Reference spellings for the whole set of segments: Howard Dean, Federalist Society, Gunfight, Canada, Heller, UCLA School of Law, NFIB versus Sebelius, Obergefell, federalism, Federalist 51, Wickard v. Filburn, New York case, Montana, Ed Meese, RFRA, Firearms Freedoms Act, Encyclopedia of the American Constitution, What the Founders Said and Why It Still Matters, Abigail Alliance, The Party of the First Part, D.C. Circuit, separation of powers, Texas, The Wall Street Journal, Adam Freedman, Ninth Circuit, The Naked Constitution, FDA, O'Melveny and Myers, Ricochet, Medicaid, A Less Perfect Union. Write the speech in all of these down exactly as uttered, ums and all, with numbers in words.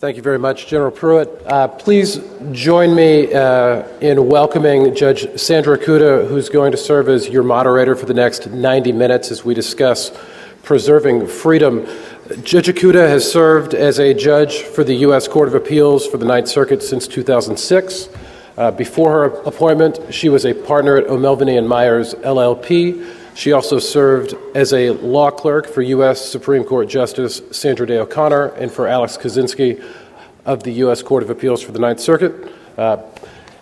Thank you very much, General Pruitt. Uh, please join me uh, in welcoming Judge Sandra Ikuta, who's going to serve as your moderator for the next ninety minutes as we discuss preserving freedom. Judge Ikuta has served as a judge for the U S Court of Appeals for the Ninth Circuit since two thousand six. Uh, before her appointment, she was a partner at O'Melveny and Myers, L L P. She also served as a law clerk for U S Supreme Court Justice Sandra Day O'Connor and for Alex Kozinski of the U S Court of Appeals for the Ninth Circuit. Uh,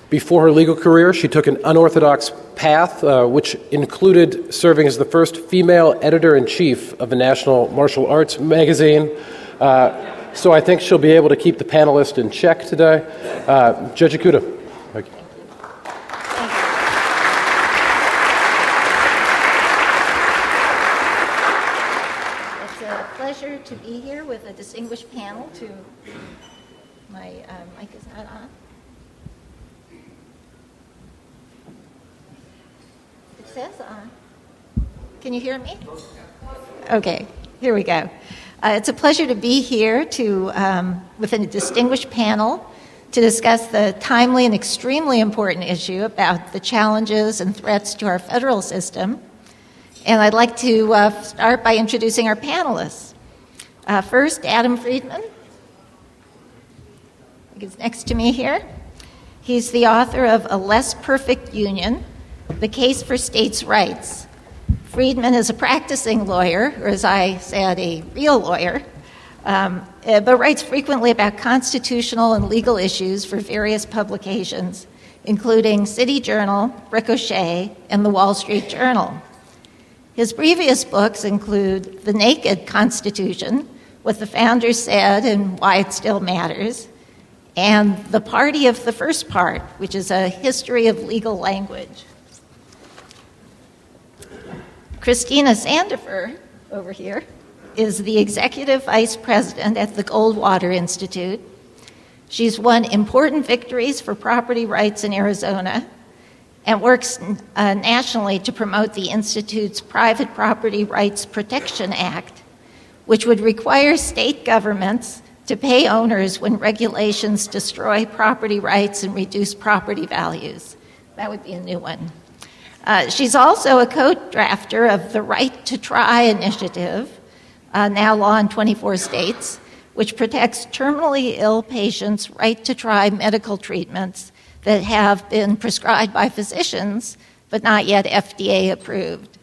before her legal career, she took an unorthodox path, uh, which included serving as the first female editor-in-chief of a national martial arts magazine. Uh, so I think she'll be able to keep the panelists in check today. Uh, Judge Ikuta. To be here with a distinguished panel to my um, mic is not on. It says on. Can you hear me? Okay, here we go. Uh, it's a pleasure to be here to um, with a distinguished panel to discuss the timely and extremely important issue about the challenges and threats to our federal system. And I'd like to uh, start by introducing our panelists. Uh, first, Adam Freedman. He's next to me here. He's the author of A Less Perfect Union, The Case for States' Rights. Freedman is a practicing lawyer, or as I said, a real lawyer, um, but writes frequently about constitutional and legal issues for various publications, including City Journal, Ricochet, and The Wall Street Journal. His previous books include The Naked Constitution, What the Founders Said and Why It Still Matters, and The Party of the First Part, which is a history of legal language. Christina Sandifer, over here, is the Executive Vice President at the Goldwater Institute. She's won important victories for property rights in Arizona, and works uh, nationally to promote the Institute's Private Property Rights Protection Act, which would require state governments to pay owners when regulations destroy property rights and reduce property values. That would be a new one. Uh, she's also a co-drafter of the Right to Try initiative, uh, now law in twenty-four states, which protects terminally ill patients' right to try medical treatments that have been prescribed by physicians, but not yet F D A approved.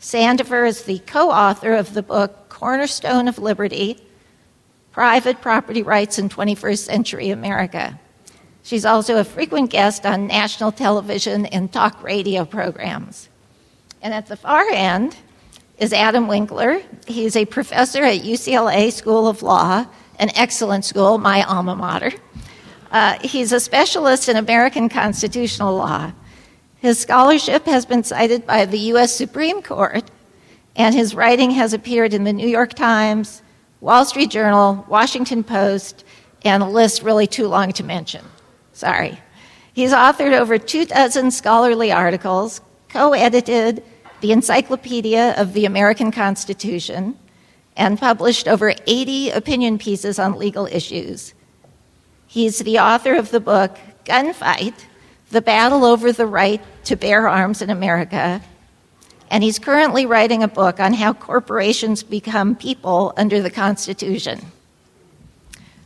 Sandifer is the co-author of the book Cornerstone of Liberty, Private Property Rights in twenty-first century America. She's also a frequent guest on national television and talk radio programs. And at the far end is Adam Winkler. He's a professor at U C L A School of Law, an excellent school, my alma mater. Uh, he's a specialist in American constitutional law. His scholarship has been cited by the U S Supreme Court, and his writing has appeared in the New York Times, Wall Street Journal, Washington Post, and a list really too long to mention. Sorry. He's authored over two dozen scholarly articles, co-edited the Encyclopedia of the American Constitution, and published over eighty opinion pieces on legal issues. He's the author of the book, Gunfight, The Battle Over the Right to Bear Arms in America, and he's currently writing a book on how corporations become people under the Constitution.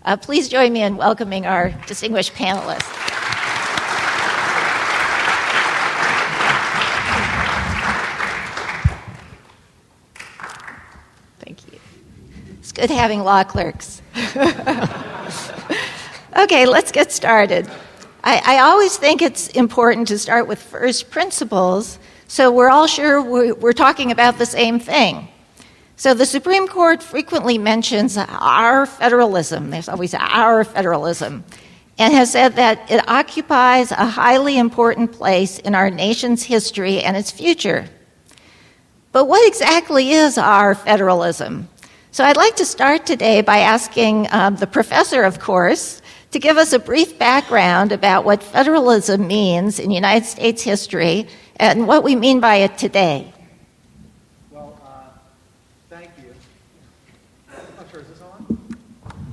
Uh, please join me in welcoming our distinguished panelists. Thank you. It's good having law clerks. Okay, let's get started. I, I always think it's important to start with first principles, so we're all sure we're, we're talking about the same thing. So the Supreme Court frequently mentions our federalism, there's always our federalism, and has said that it occupies a highly important place in our nation's history and its future. But what exactly is our federalism? So I'd like to start today by asking um, the professor, of course, to give us a brief background about what federalism means in United States history and what we mean by it today. Well, uh, thank you. I'm not sure, is this on?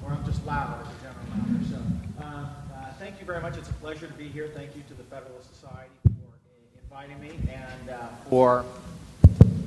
Or I'm just loud? thank you very much. It's a pleasure to be here. Thank you to the Federalist Society for inviting me, and uh, for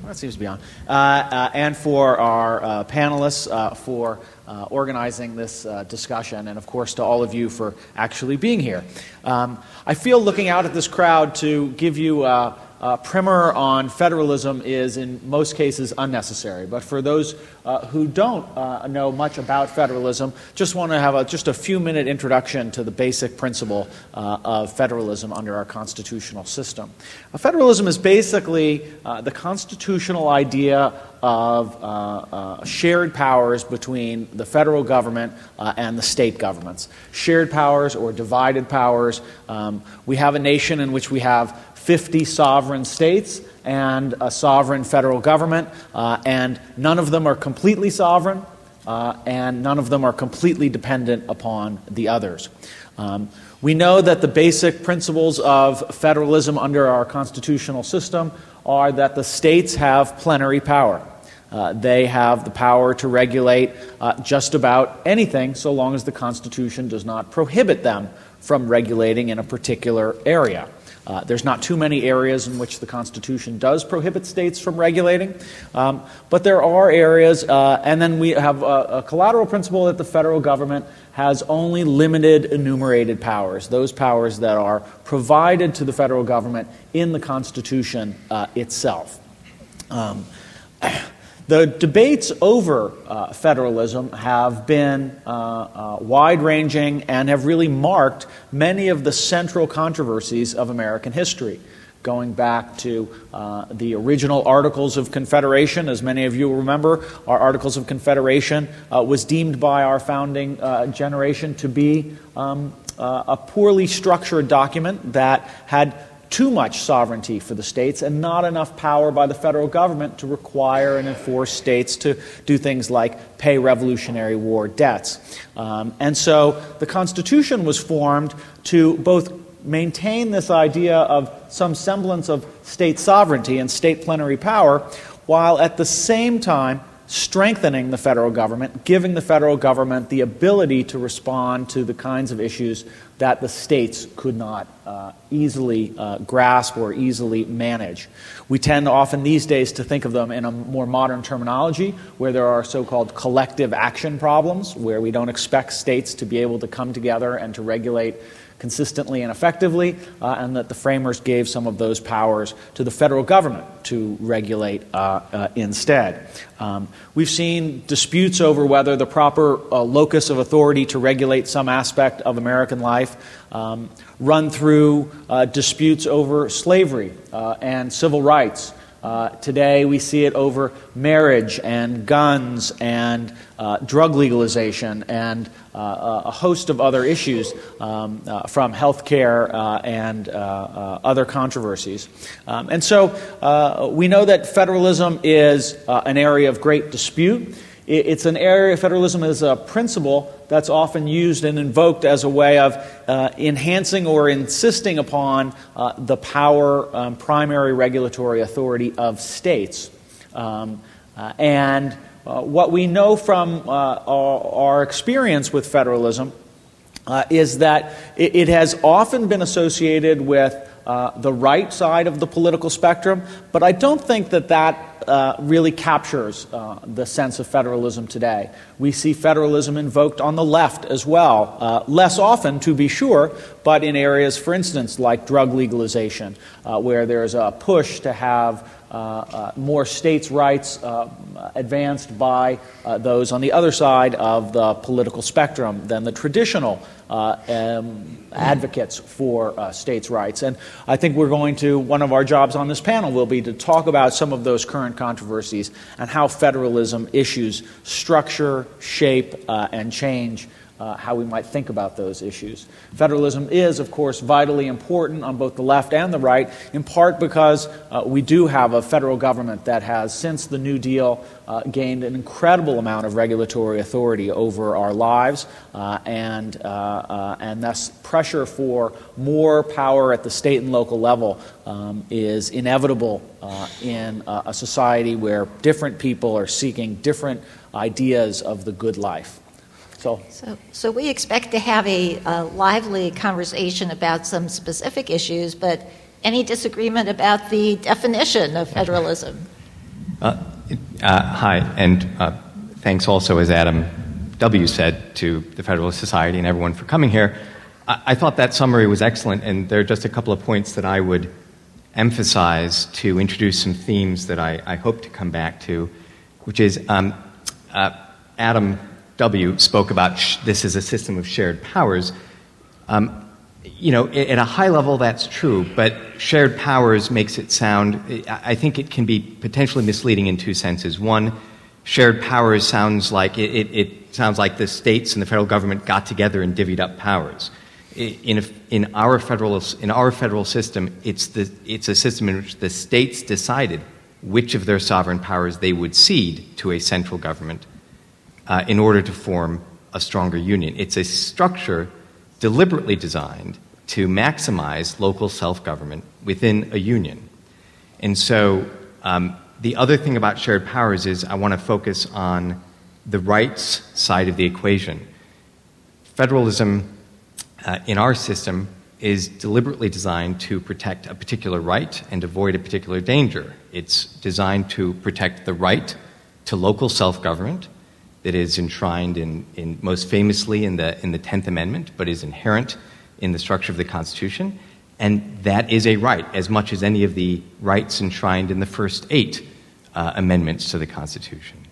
well, it seems to be on, uh, uh, and for our uh, panelists uh, for uh, organizing this uh, discussion, and of course to all of you for actually being here. Um, I feel, looking out at this crowd, to give you a, a primer on federalism is in most cases unnecessary. But for those uh, who don't uh, know much about federalism, just want to have a, just a few minute introduction to the basic principle uh, of federalism under our constitutional system. Uh, federalism is basically uh, the constitutional idea of uh, uh, shared powers between the federal government uh, and the state governments. Shared powers or divided powers. Um, we have a nation in which we have fifty sovereign states and a sovereign federal government, uh, and none of them are completely sovereign, uh, and none of them are completely dependent upon the others. Um, we know that the basic principles of federalism under our constitutional system are that the states have plenary power. Uh, they have the power to regulate uh, just about anything, so long as the Constitution does not prohibit them from regulating in a particular area. Uh, there's not too many areas in which the Constitution does prohibit states from regulating, um, but there are areas, uh, and then we have a, a collateral principle that the federal government has only limited enumerated powers, those powers that are provided to the federal government in the Constitution uh, itself. Um, The debates over uh, federalism have been uh, uh, wide-ranging and have really marked many of the central controversies of American history, going back to uh, the original Articles of Confederation. As many of you will remember, our Articles of Confederation uh, was deemed by our founding uh, generation to be um, uh, a poorly structured document that had too much sovereignty for the states and not enough power by the federal government to require and enforce states to do things like pay Revolutionary War debts. Um, and so the Constitution was formed to both maintain this idea of some semblance of state sovereignty and state plenary power, while at the same time strengthening the federal government, giving the federal government the ability to respond to the kinds of issues that the states could not uh, easily uh, grasp or easily manage. We tend often these days to think of them in a more modern terminology, where there are so-called collective action problems, where we don't expect states to be able to come together and to regulate consistently and effectively, uh, and that the framers gave some of those powers to the federal government to regulate uh, uh, instead. Um, we've seen disputes over whether the proper uh, locus of authority to regulate some aspect of American life um, run through uh, disputes over slavery uh, and civil rights. Uh, today we see it over marriage and guns and uh, drug legalization and uh, a host of other issues um, uh, from health care uh, and uh, uh, other controversies. Um, and so uh, we know that federalism is uh, an area of great dispute. It's an area, federalism is a principle that's often used and invoked as a way of uh, enhancing or insisting upon uh, the power, um, primary regulatory authority of states. Um, uh, and uh, what we know from uh, our, our experience with federalism uh, is that it, it has often been associated with Uh, the right side of the political spectrum, but I don't think that that uh, really captures uh, the sense of federalism today. We see federalism invoked on the left as well, uh, less often to be sure, but in areas, for instance, like drug legalization, uh, where there's a push to have uh, uh, more states' rights uh, advanced by uh, those on the other side of the political spectrum than the traditional Uh, um, advocates for uh, states' rights. And I think we're going to, one of our jobs on this panel will be to talk about some of those current controversies and how federalism issues structure, shape, uh, and change uh, how we might think about those issues. Federalism is, of course, vitally important on both the left and the right, in part because uh, we do have a federal government that has, since the New Deal, Uh, gained an incredible amount of regulatory authority over our lives, uh, and, uh, uh, and thus pressure for more power at the state and local level um, is inevitable uh, in uh, a society where different people are seeking different ideas of the good life. So, so, so we expect to have a, a lively conversation about some specific issues, but any disagreement about the definition of federalism? Uh, uh, hi, and uh, thanks also, as Adam W. said, to the Federalist Society and everyone for coming here. I, I thought that summary was excellent, and there are just a couple of points that I would emphasize to introduce some themes that I, I hope to come back to, which is um, uh, Adam W. spoke about sh this is a system of shared powers. Um, you know, at a high level, that's true, but shared powers makes it sound, I think it can be potentially misleading in two senses. One, shared powers sounds like, it, it, it sounds like the states and the federal government got together and divvied up powers. In, a, in, our federal, in our federal system, it's, the, it's a system in which the states decided which of their sovereign powers they would cede to a central government uh, in order to form a stronger union. It's a structure deliberately designed to maximize local self-government within a union. And so um, the other thing about shared powers is I want to focus on the rights side of the equation. Federalism uh, in our system is deliberately designed to protect a particular right and avoid a particular danger. It's designed to protect the right to local self-government that is enshrined in, in most famously in the, in the tenth Amendment, but is inherent in the structure of the Constitution. And that is a right, as much as any of the rights enshrined in the first eight uh, amendments to the Constitution.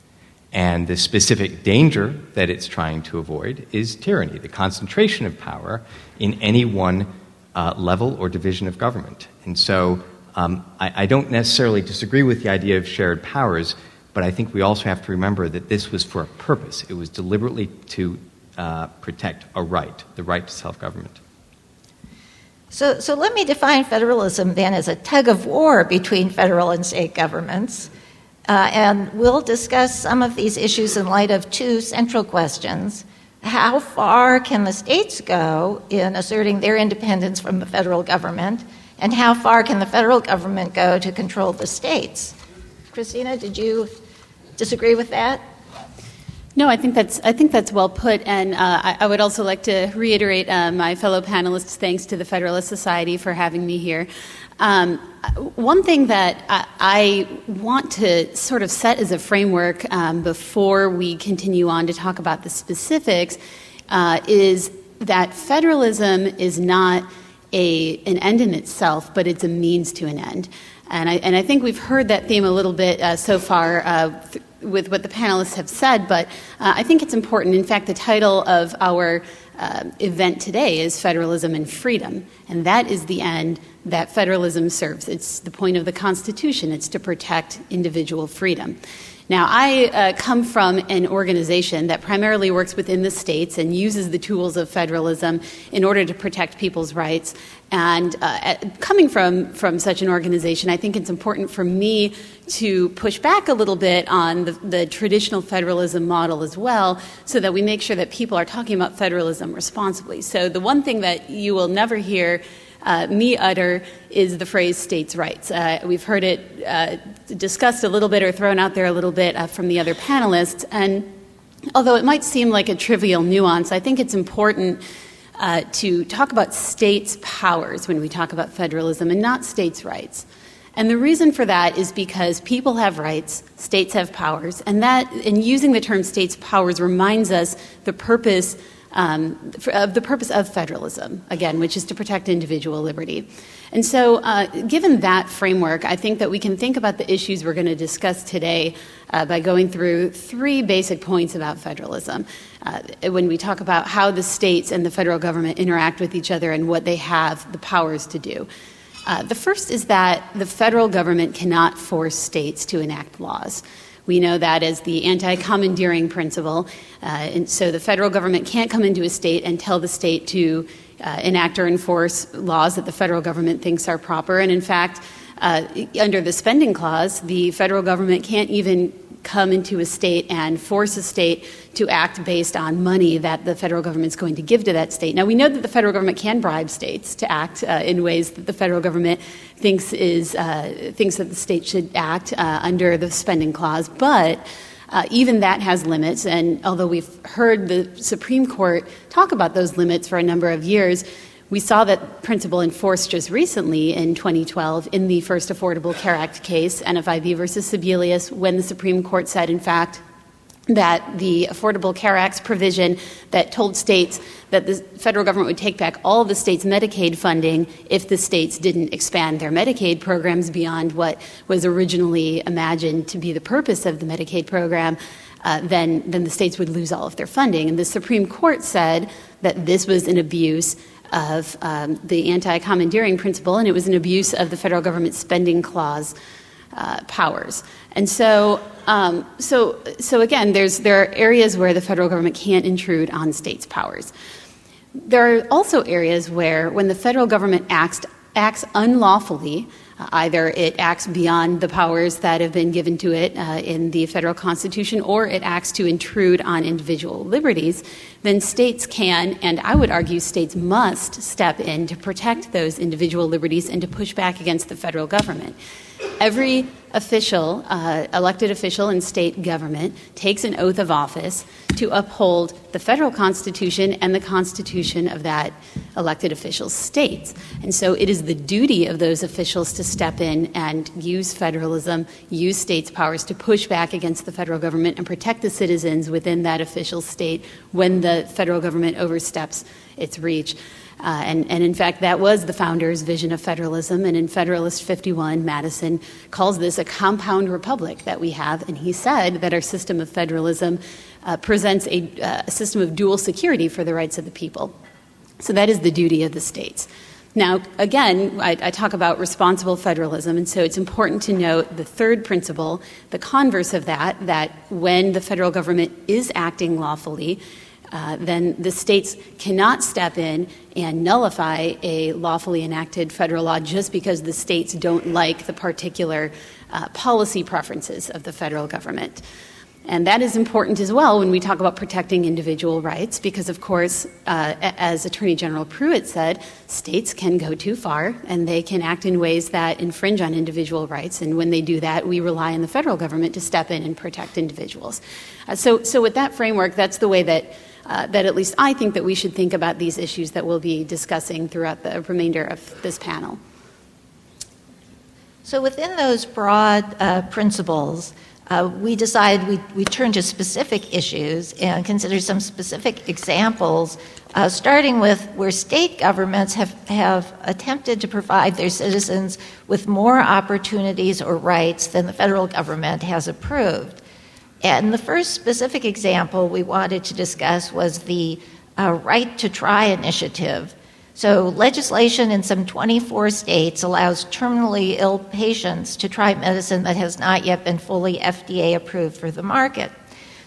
And the specific danger that it's trying to avoid is tyranny, the concentration of power in any one uh, level or division of government. And so um, I, I don't necessarily disagree with the idea of shared powers, but I think we also have to remember that this was for a purpose. It was deliberately to uh, protect a right, the right to self-government. So, so let me define federalism then as a tug of war between federal and state governments. Uh, and we'll discuss some of these issues in light of two central questions. How far can the states go in asserting their independence from the federal government? And how far can the federal government go to control the states? Christina, did you disagree with that? No, I think that's, I think that's well put, and uh, I, I would also like to reiterate uh, my fellow panelists' thanks to the Federalist Society for having me here. Um, one thing that I, I want to sort of set as a framework um, before we continue on to talk about the specifics uh, is that federalism is not a, an end in itself, but it's a means to an end. And I, and I think we've heard that theme a little bit uh, so far uh, th with what the panelists have said, but uh, I think it's important. In fact, the title of our uh, event today is Federalism and Freedom, and that is the end that federalism serves. It's the point of the Constitution. It's to protect individual freedom. Now, I uh, come from an organization that primarily works within the states and uses the tools of federalism in order to protect people's rights. And uh, coming from, from such an organization, I think it's important for me to push back a little bit on the, the traditional federalism model as well, so that we make sure that people are talking about federalism responsibly. So the one thing that you will never hear Uh, me utter is the phrase states' rights. Uh, we've heard it uh, discussed a little bit or thrown out there a little bit uh, from the other panelists, and although it might seem like a trivial nuance, I think it's important uh, to talk about states' powers when we talk about federalism and not states' rights. And the reason for that is because people have rights, states have powers, and that, in using the term states' powers, reminds us the purpose Um, for, uh, the purpose of federalism, again, which is to protect individual liberty. And so uh, given that framework, I think that we can think about the issues we're going to discuss today uh, by going through three basic points about federalism. Uh, when we talk about how the states and the federal government interact with each other and what they have the powers to do. Uh, the first is that the federal government cannot force states to enact laws. We know that as the anti-commandeering principle, uh, and so the federal government can't come into a state and tell the state to uh, enact or enforce laws that the federal government thinks are proper. And in fact, uh, under the spending clause, the federal government can't even come into a state and force a state to act based on money that the federal government's going to give to that state. Now, we know that the federal government can bribe states to act uh, in ways that the federal government thinks is uh, thinks that the state should act uh, under the spending clause, but Uh, even that has limits, and although we've heard the Supreme Court talk about those limits for a number of years, we saw that principle enforced just recently in twenty twelve in the first Affordable Care Act case, N F I B versus Sebelius, when the Supreme Court said, in fact, that the Affordable Care Act's provision that told states that the federal government would take back all of the states' Medicaid funding if the states didn't expand their Medicaid programs beyond what was originally imagined to be the purpose of the Medicaid program, uh, then, then the states would lose all of their funding. And the Supreme Court said that this was an abuse of um, the anti-commandeering principle, and it was an abuse of the federal government spending clause uh, powers. And so, um, so, so again, there's, there are areas where the federal government can't intrude on states' powers. There are also areas where, when the federal government acts, acts unlawfully, uh, either it acts beyond the powers that have been given to it uh, in the federal Constitution, or it acts to intrude on individual liberties, then states can, and I would argue states must, step in to protect those individual liberties and to push back against the federal government. Every official, uh, elected official in state government, takes an oath of office to uphold the federal Constitution and the Constitution of that elected official's states. And so it is the duty of those officials to step in and use federalism, use states' powers to push back against the federal government and protect the citizens within that official state when the federal government oversteps its reach. Uh, and, and in fact, that was the founders' vision of federalism. And in Federalist fifty-one, Madison calls this a compound republic that we have. And he said that our system of federalism uh, presents a, uh, a system of dual security for the rights of the people. So that is the duty of the states. Now, again, I, I talk about responsible federalism, and so it's important to note the third principle, the converse of that, that when the federal government is acting lawfully, Uh, then the states cannot step in and nullify a lawfully enacted federal law just because the states don't like the particular uh, policy preferences of the federal government. And that is important as well when we talk about protecting individual rights because, of course, uh, as Attorney General Pruitt said, states can go too far and they can act in ways that infringe on individual rights. And when they do that, we rely on the federal government to step in and protect individuals. Uh, so, so with that framework, that's the way that Uh, that at least I think that we should think about these issues that we'll be discussing throughout the remainder of this panel. So within those broad uh, principles, uh, we decide we, we turn to specific issues and consider some specific examples, uh, starting with where state governments have, have attempted to provide their citizens with more opportunities or rights than the federal government has approved. And the first specific example we wanted to discuss was the uh, Right to Try initiative. So legislation in some twenty-four states allows terminally ill patients to try medicine that has not yet been fully F D A approved for the market.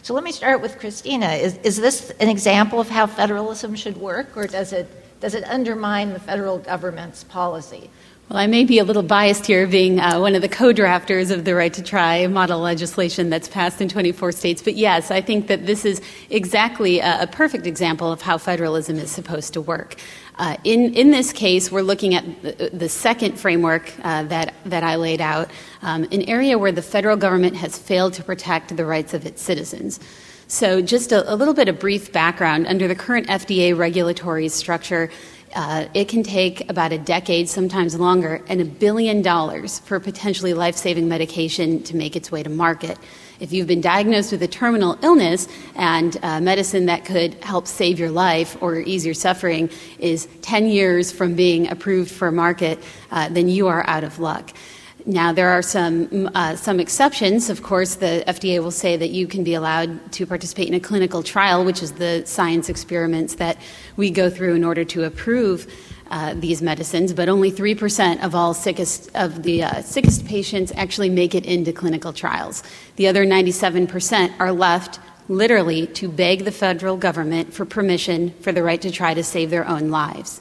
So let me start with Christina. Is, is this an example of how federalism should work, or does it, does it undermine the federal government's policy? Well, I may be a little biased here, being uh, one of the co-drafters of the Right to Try model legislation that's passed in twenty-four states. But yes, I think that this is exactly a, a perfect example of how federalism is supposed to work. Uh, in, in this case, we're looking at the, the second framework uh, that, that I laid out, um, an area where the federal government has failed to protect the rights of its citizens. So just a, a little bit of brief background. Under the current F D A regulatory structure, Uh, it can take about a decade, sometimes longer, and a billion dollars for potentially life-saving medication to make its way to market. If you've been diagnosed with a terminal illness and uh, medicine that could help save your life or ease your suffering is ten years from being approved for market, uh, then you are out of luck. Now, there are some uh, some exceptions. Of course, the F D A will say that you can be allowed to participate in a clinical trial, which is the science experiments that we go through in order to approve uh, these medicines, but only three percent of all sickest of the uh, sickest patients actually make it into clinical trials. The other ninety-seven percent are left literally to beg the federal government for permission for the right to try to save their own lives.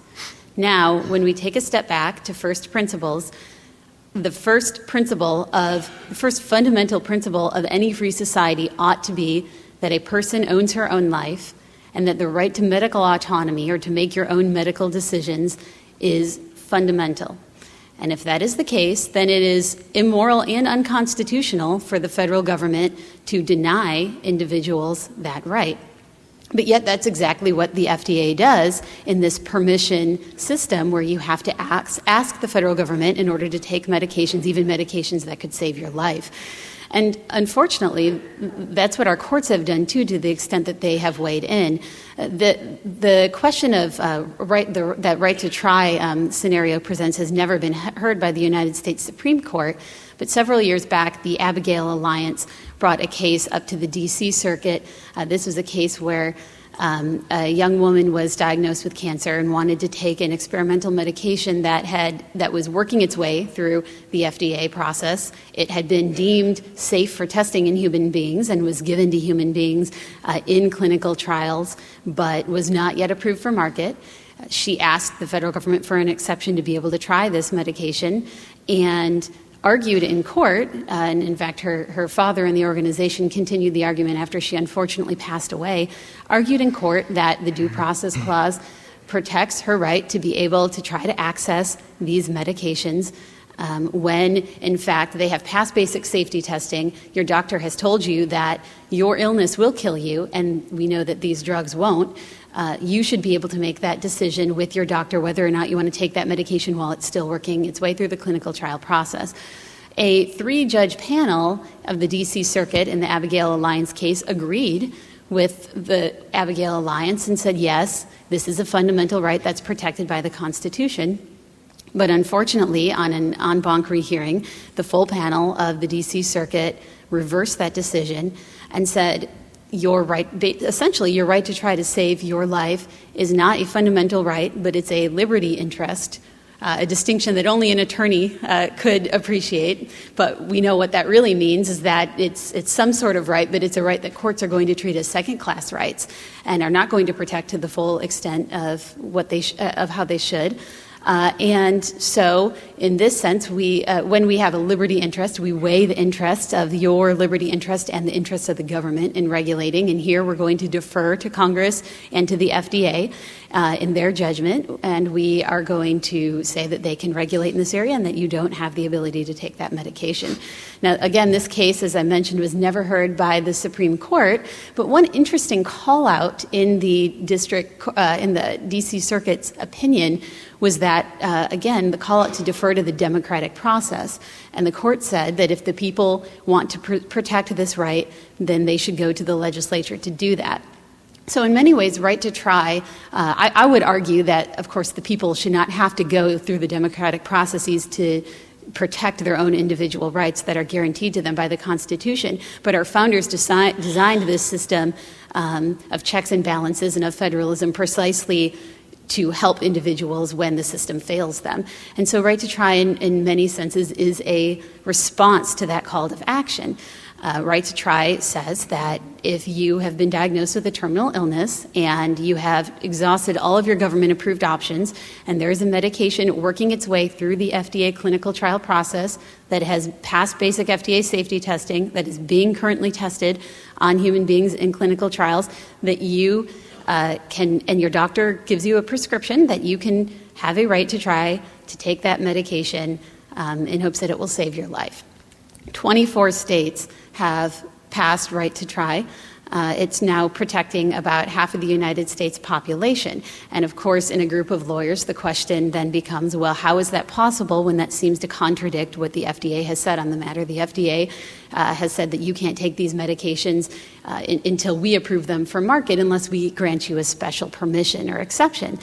Now, when we take a step back to first principles, The first principle of, the first fundamental principle of any free society ought to be that a person owns her own life and that the right to medical autonomy or to make your own medical decisions is fundamental. And if that is the case, then it is immoral and unconstitutional for the federal government to deny individuals that right. But yet that's exactly what the F D A does in this permission system where you have to ask, ask the federal government in order to take medications, even medications that could save your life. And unfortunately, that's what our courts have done, too, to the extent that they have weighed in. The, the question of uh, right, the, that right to try um, scenario presents has never been heard by the United States Supreme Court. But several years back, the Abigail Alliance brought a case up to the D C Circuit. Uh, this was a case where um, a young woman was diagnosed with cancer and wanted to take an experimental medication that had that was working its way through the F D A process. It had been deemed safe for testing in human beings and was given to human beings uh, in clinical trials, but was not yet approved for market. She asked the federal government for an exception to be able to try this medication, and argued in court, uh, and in fact her, her father in the organization continued the argument after she unfortunately passed away, argued in court that the Due Process Clause protects her right to be able to try to access these medications um, when, in fact, they have passed basic safety testing, your doctor has told you that your illness will kill you, and we know that these drugs won't. Uh, you should be able to make that decision with your doctor whether or not you want to take that medication while it's still working its way through the clinical trial process. A three-judge panel of the D C Circuit in the Abigail Alliance case agreed with the Abigail Alliance and said, yes, this is a fundamental right that's protected by the Constitution. But unfortunately, on an en banc rehearing, the full panel of the D C Circuit reversed that decision and said, your right, essentially, your right to try to save your life is not a fundamental right, but it's a liberty interest, uh, a distinction that only an attorney uh, could appreciate. But we know what that really means is that it's, it's some sort of right, but it's a right that courts are going to treat as second-class rights and are not going to protect to the full extent of what they sh- of how they should. Uh, and so, in this sense, we, uh, when we have a liberty interest, we weigh the interest of your liberty interest and the interest of the government in regulating. And here we're going to defer to Congress and to the F D A uh, in their judgment, and we are going to say that they can regulate in this area and that you don't have the ability to take that medication. Now, again, this case, as I mentioned, was never heard by the Supreme Court, but one interesting call-out in the district, uh, in the D C Circuit's opinion was that, uh, again, the call out to defer to the democratic process. And the court said that if the people want to pr- protect this right, then they should go to the legislature to do that. So in many ways, right to try, uh, I, I would argue that, of course, the people should not have to go through the democratic processes to protect their own individual rights that are guaranteed to them by the Constitution. But our founders desi- designed this system um, of checks and balances and of federalism precisely to help individuals when the system fails them. And so right to try, in, in many senses, is a response to that call to action. Uh, right to try says that if you have been diagnosed with a terminal illness and you have exhausted all of your government-approved options, and there is a medication working its way through the F D A clinical trial process that has passed basic F D A safety testing, that is being currently tested on human beings in clinical trials, that you Uh, can, and your doctor gives you a prescription that you can have a right to try to take that medication um, in hopes that it will save your life. twenty-four states have passed right to try. Uh, it's now protecting about half of the United States population. And of course, in a group of lawyers, the question then becomes, well, how is that possible when that seems to contradict what the F D A has said on the matter? The F D A uh, has said that you can't take these medications uh, in, until we approve them for market unless we grant you a special permission or exception.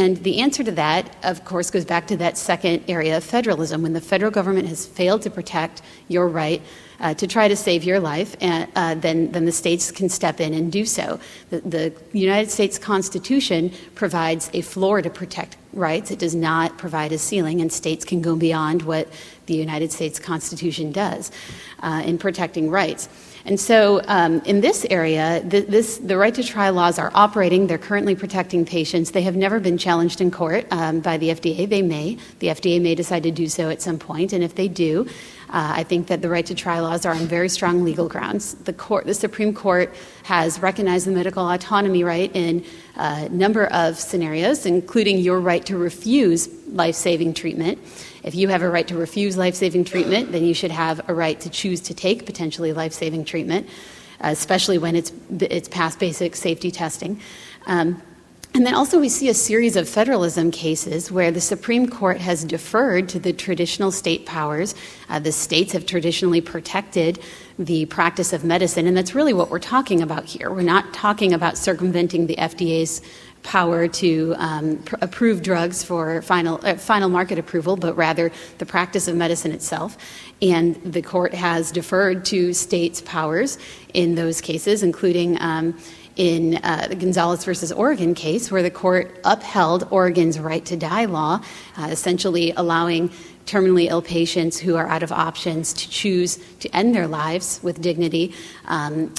And the answer to that, of course, goes back to that second area of federalism, when the federal government has failed to protect your right Uh, to try to save your life, and, uh, then, then the states can step in and do so. The, the United States Constitution provides a floor to protect rights. It does not provide a ceiling, and states can go beyond what the United States Constitution does uh, in protecting rights. And so um, in this area, the, this, the right to try laws are operating. They're currently protecting patients. They have never been challenged in court um, by the F D A. They may. The F D A may decide to do so at some point, and if they do, Uh, I think that the right to try laws are on very strong legal grounds. The court, the Supreme Court has recognized the medical autonomy right in a number of scenarios, including your right to refuse life-saving treatment. If you have a right to refuse life-saving treatment, then you should have a right to choose to take potentially life-saving treatment, especially when it's, it's past basic safety testing. Um, and then also we see a series of federalism cases where the Supreme Court has deferred to the traditional state powers. Uh, the states have traditionally protected the practice of medicine, and that's really what we're talking about here. We're not talking about circumventing the F D A's power to um, pr- approve drugs for final uh, final market approval, but rather the practice of medicine itself. And the court has deferred to states' powers in those cases, including um, in uh, the Gonzalez versus Oregon case, where the court upheld Oregon's right to die law, uh, essentially allowing terminally ill patients who are out of options to choose to end their lives with dignity, um,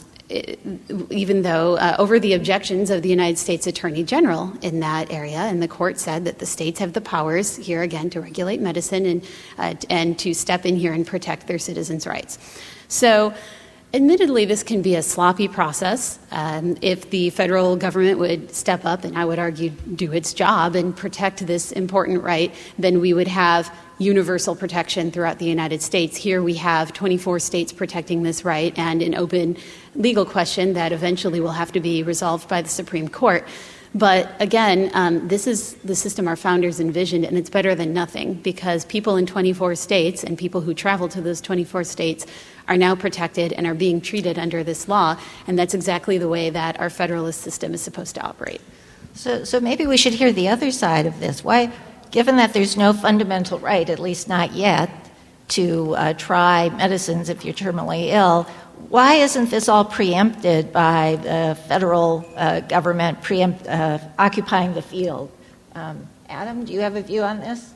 even though uh, over the objections of the United States Attorney General in that area. And the court said that the states have the powers here, again, to regulate medicine and, uh, and to step in here and protect their citizens' rights. So admittedly, this can be a sloppy process. Um, if the federal government would step up and, I would argue, do its job and protect this important right, then we would have universal protection throughout the United States. Here we have twenty-four states protecting this right and an open legal question that eventually will have to be resolved by the Supreme Court. But again, um, this is the system our founders envisioned, and it's better than nothing, because people in twenty-four states and people who travel to those twenty-four states are now protected and are being treated under this law, and that's exactly the way that our federalist system is supposed to operate. So, so maybe we should hear the other side of this. Why, given that there's no fundamental right, at least not yet, to uh, try medicines if you're terminally ill, why isn't this all preempted by the federal uh, government preempt, uh, occupying the field? Um, Adam, do you have a view on this?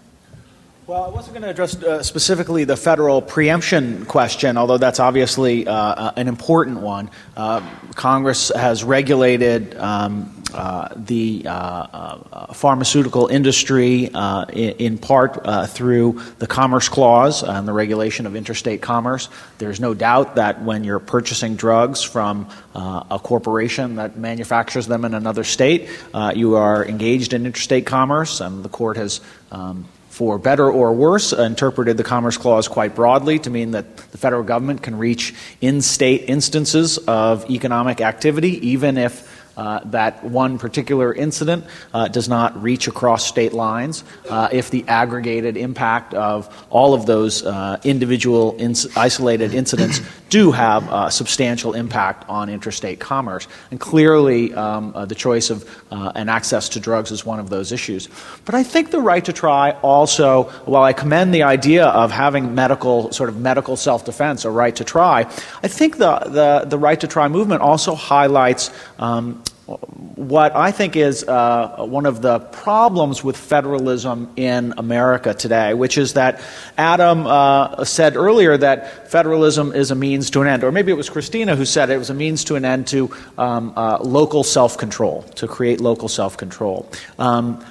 Well, I wasn't going to address uh, specifically the federal preemption question, although that's obviously uh, an important one. Uh, Congress has regulated um, uh, the uh, uh, pharmaceutical industry uh, in, in part uh, through the Commerce Clause and the regulation of interstate commerce. There's no doubt that when you're purchasing drugs from uh, a corporation that manufactures them in another state, uh, you are engaged in interstate commerce, and the court has um, for better or worse, interpreted the Commerce Clause quite broadly to mean that the federal government can reach in-state instances of economic activity, even if uh, that one particular incident uh, does not reach across state lines, uh, if the aggregated impact of all of those uh, individual ins- isolated incidents do have a substantial impact on interstate commerce. And clearly, um, uh, the choice of uh, and access to drugs is one of those issues. But I think the right to try also, while I commend the idea of having medical, sort of medical self-defense, a right to try, I think the, the, the right to try movement also highlights um, what I think is uh, one of the problems with federalism in America today, which is that Adam uh, said earlier that federalism is a means to an end, or maybe it was Christina who said it was a means to an end to um, uh, local self-control, to create local self-control. Um,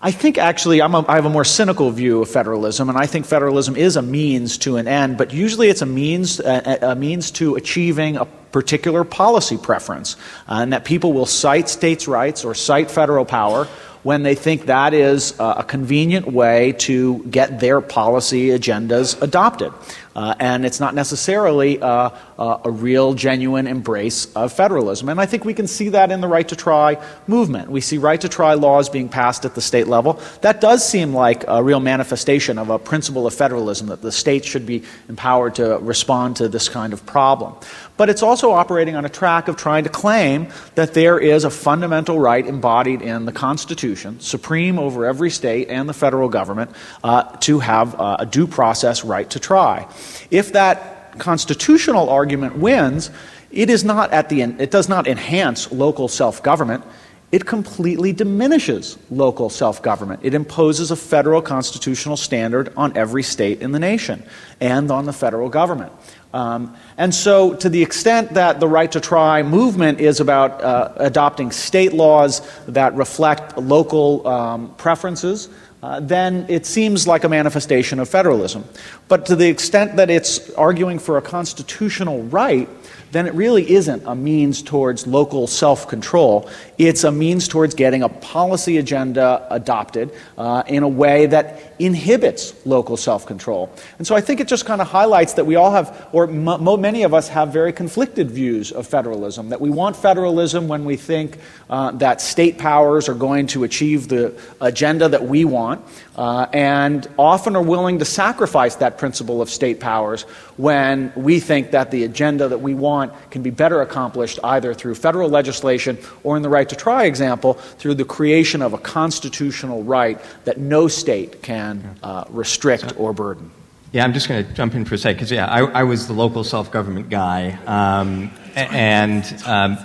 I think actually I'm a, I have a more cynical view of federalism, and I think federalism is a means to an end, but usually it's a means, a, a means to achieving a particular policy preference, uh, and that people will cite states' rights or cite federal power when they think that is uh, a convenient way to get their policy agendas adopted. Uh, and it's not necessarily uh, uh, a real, genuine embrace of federalism. And I think we can see that in the Right to Try movement. We see Right to Try laws being passed at the state level. That does seem like a real manifestation of a principle of federalism, that the state should be empowered to respond to this kind of problem. But it's also operating on a track of trying to claim that there is a fundamental right embodied in the Constitution, supreme over every state and the federal government, uh, to have uh, a due process right to try. If that constitutional argument wins, it is not at the end, it does not enhance local self-government. It completely diminishes local self-government. It imposes a federal constitutional standard on every state in the nation and on the federal government. Um, and so to the extent that the Right to Try movement is about uh, adopting state laws that reflect local um, preferences, Uh, then it seems like a manifestation of federalism. But to the extent that it's arguing for a constitutional right, then it really isn't a means towards local self-control. It's a means towards getting a policy agenda adopted uh, in a way that inhibits local self-control. And so I think it just kind of highlights that we all have, or m many of us have, very conflicted views of federalism, that we want federalism when we think uh, that state powers are going to achieve the agenda that we want, uh, and often are willing to sacrifice that principle of state powers when we think that the agenda that we want can be better accomplished either through federal legislation or, in the Right to Try example, through the creation of a constitutional right that no state can uh, restrict or burden. Yeah, I'm just going to jump in for a sec, because yeah, I, I was the local self-government guy, um, and um,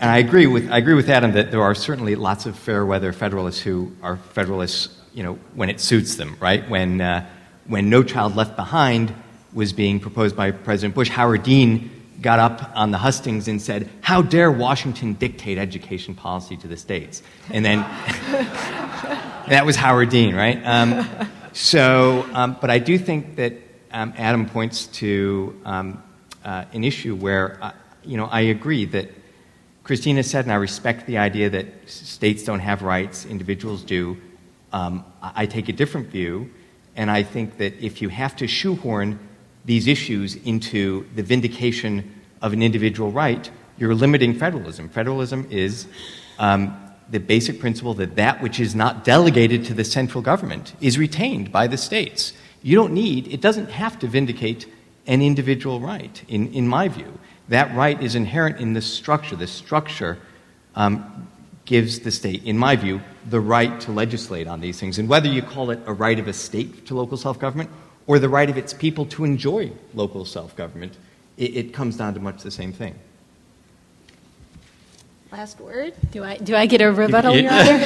and I agree with I agree with Adam that there are certainly lots of fair weather Federalists who are Federalists, you know, when it suits them, right? When uh, when No Child Left Behind was being proposed by President Bush, Howard Dean got up on the hustings and said, "How dare Washington dictate education policy to the states?" And then that was Howard Dean, right? Um, So, um, but I do think that um, Adam points to um, uh, an issue where, uh, you know, I agree that Christina said, and I respect the idea that states don't have rights, individuals do. Um, I take a different view, and I think that if you have to shoehorn these issues into the vindication of an individual right, you're limiting federalism. Federalism is um, the basic principle that that which is not delegated to the central government is retained by the states. You don't need, it doesn't have to vindicate an individual right, in, in my view. That right is inherent in the structure. The structure um, gives the state, in my view, the right to legislate on these things. And whether you call it a right of a state to local self-government or the right of its people to enjoy local self-government, it, it comes down to much the same thing. Last word. Do I do I get a rebuttal, Your Honor?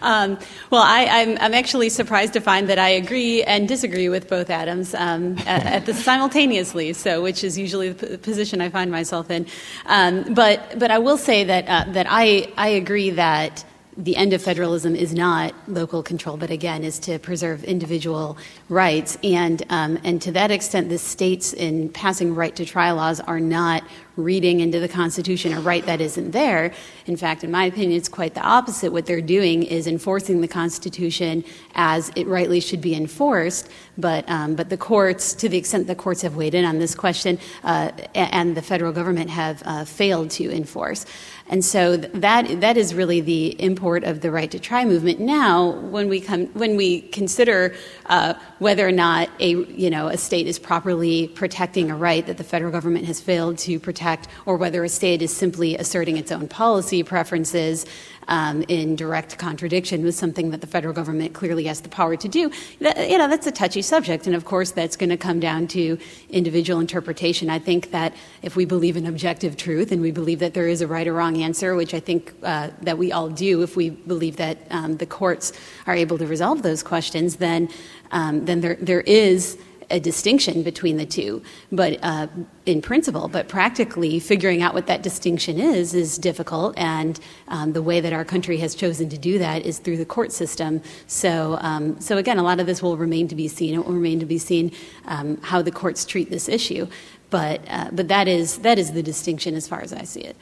um, well, I, I'm I'm actually surprised to find that I agree and disagree with both Adams um, at, at the simultaneously. So, which is usually the position I find myself in. Um, but but I will say that uh, that I I agree that the end of federalism is not local control, but again, is to preserve individual rights. And, um, and to that extent, the states in passing right to try laws are not reading into the Constitution a right that isn't there. In fact, in my opinion, it's quite the opposite. What they're doing is enforcing the Constitution as it rightly should be enforced. But, um, but the courts, to the extent the courts have weighed in on this question, uh, and the federal government have uh, failed to enforce. And so that, that is really the import of the Right to Try movement. Now, when we, come, when we consider uh, whether or not a, you know, a state is properly protecting a right that the federal government has failed to protect, or whether a state is simply asserting its own policy preferences um, in direct contradiction with something that the federal government clearly has the power to do, that, you know, that's a touchy subject. And, of course, that's going to come down to individual interpretation. I think that if we believe in objective truth and we believe that there is a right or wrong answer, which I think uh, that we all do, if we believe that um, the courts are able to resolve those questions, then um, then there there is a distinction between the two, but uh, in principle, but practically figuring out what that distinction is is difficult, and um, the way that our country has chosen to do that is through the court system. So, um, so again, a lot of this will remain to be seen. It will remain to be seen um, how the courts treat this issue, but uh, but that is that is the distinction as far as I see it.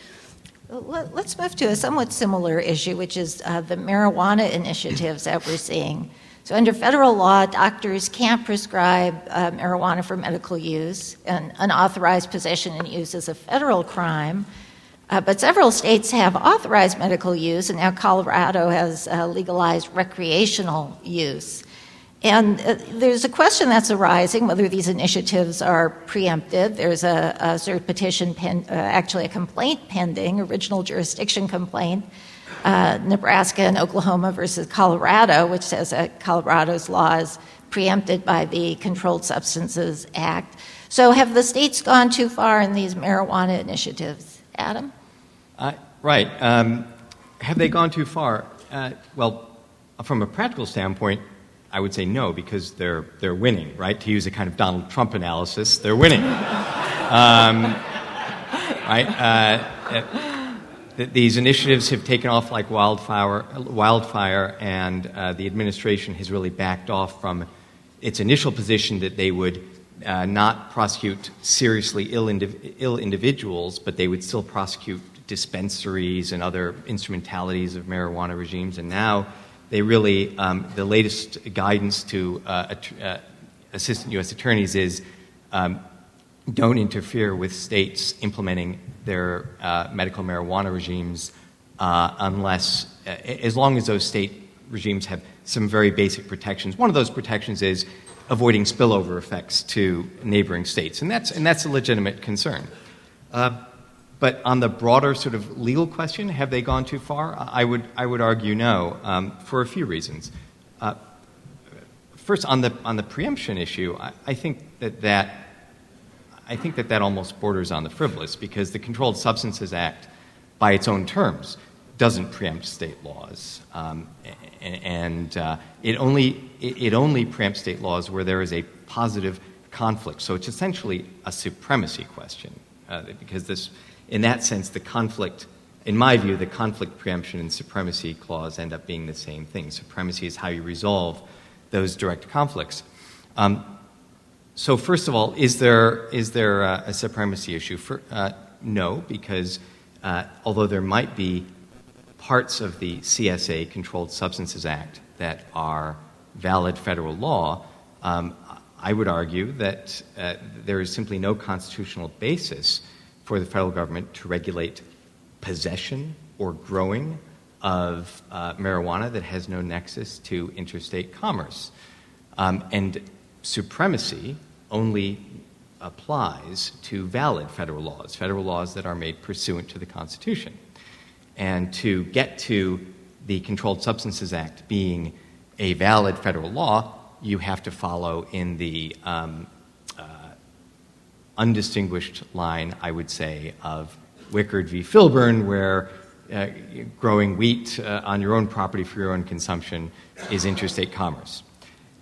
Let's move to a somewhat similar issue, which is uh, the marijuana initiatives that we're seeing. So under federal law, doctors can't prescribe uh, marijuana for medical use, and unauthorized possession and use is a federal crime. Uh, but several states have authorized medical use, and now Colorado has uh, legalized recreational use. And uh, there's a question that's arising, whether these initiatives are preempted. There's a, a cert petition, pen, uh, actually a complaint pending, original jurisdiction complaint, uh, Nebraska and Oklahoma versus Colorado, which says that Colorado's law is preempted by the Controlled Substances Act. So have the states gone too far in these marijuana initiatives? Adam? Uh, right. Um, have they gone too far? Uh, well, from a practical standpoint, I would say no, because they're, they're winning, right? To use a kind of Donald Trump analysis, they're winning. um, right? Uh, th these initiatives have taken off like wildfire, wildfire and uh, the administration has really backed off from its initial position that they would uh, not prosecute seriously ill, indiv ill individuals, but they would still prosecute dispensaries and other instrumentalities of marijuana regimes. And now they really, um, the latest guidance to uh, uh, assistant U S attorneys is um, don't interfere with states implementing their uh, medical marijuana regimes uh, unless, uh, as long as those state regimes have some very basic protections. One of those protections is avoiding spillover effects to neighboring states, and that's, and that's a legitimate concern. Uh, but on the broader sort of legal question, have they gone too far? I would, I would argue no, um, for a few reasons. Uh, first, on the, on the preemption issue, I, I think that that I think that that almost borders on the frivolous, because the Controlled Substances Act, by its own terms, doesn't preempt state laws, um, and uh, it only it only preempts state laws where there is a positive conflict. So it's essentially a supremacy question, uh, because this, in that sense, the conflict, in my view, the conflict preemption and supremacy clause end up being the same thing. Supremacy is how you resolve those direct conflicts. Um, So first of all, is there, is there a, a supremacy issue? For, uh, no, because uh, although there might be parts of the C S A, Controlled Substances Act, that are valid federal law, um, I would argue that uh, there is simply no constitutional basis for the federal government to regulate possession or growing of uh, marijuana that has no nexus to interstate commerce. Um, and supremacy only applies to valid federal laws, federal laws that are made pursuant to the Constitution. And to get to the Controlled Substances Act being a valid federal law, you have to follow in the um, uh, undistinguished line, I would say, of Wickard v. Filburn, where uh, growing wheat uh, on your own property for your own consumption is interstate commerce.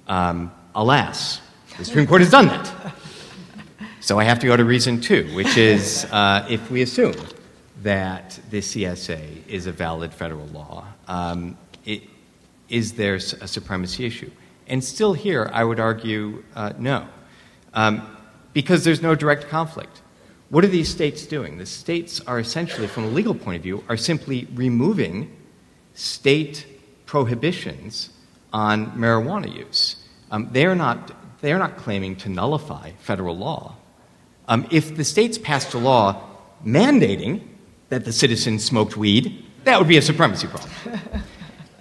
Um, Alas, the Supreme Court has done that. So I have to go to reason two, which is uh, if we assume that the C S A is a valid federal law, um, it, is there a supremacy issue? And still here, I would argue uh, no, um, because there's no direct conflict. What are these states doing? The states are essentially, from a legal point of view, are simply removing state prohibitions on marijuana use. Um, they're not, they're not claiming to nullify federal law. Um, if the states passed a law mandating that the citizens smoked weed, that would be a supremacy problem.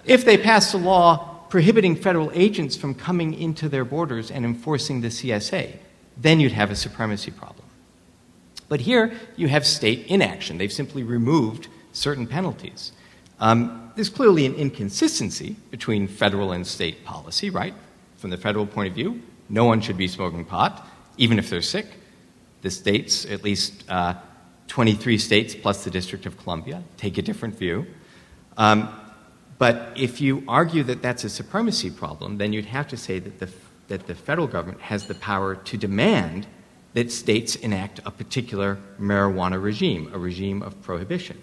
If they passed a law prohibiting federal agents from coming into their borders and enforcing the C S A, then you'd have a supremacy problem. But here you have state inaction. They've simply removed certain penalties. Um, there's clearly an inconsistency between federal and state policy, right? From the federal point of view, no one should be smoking pot, even if they're sick. The states, at least uh, twenty-three states plus the District of Columbia, take a different view. Um, but if you argue that that's a supremacy problem, then you'd have to say that the, that the federal government has the power to demand that states enact a particular marijuana regime, a regime of prohibition.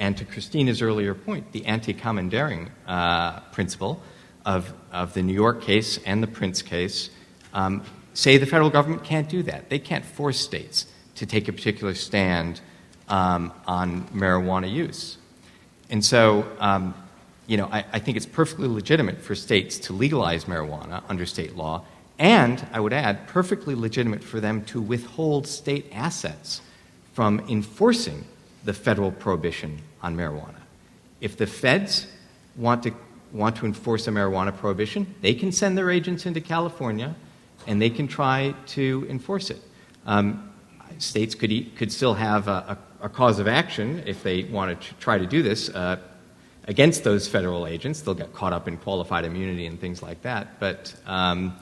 And to Christina's earlier point, the anti-commandeering uh, principle Of, of the New York case and the Prince case, um, say the federal government can't do that. They can't force states to take a particular stand um, on marijuana use. And so, um, you know, I, I think it's perfectly legitimate for states to legalize marijuana under state law, and I would add, perfectly legitimate for them to withhold state assets from enforcing the federal prohibition on marijuana. If the feds want to want to enforce a marijuana prohibition, they can send their agents into California and they can try to enforce it. Um, states could, eat, could still have a, a, a cause of action if they want to try to do this uh, against those federal agents. They'll get caught up in qualified immunity and things like that. But, um,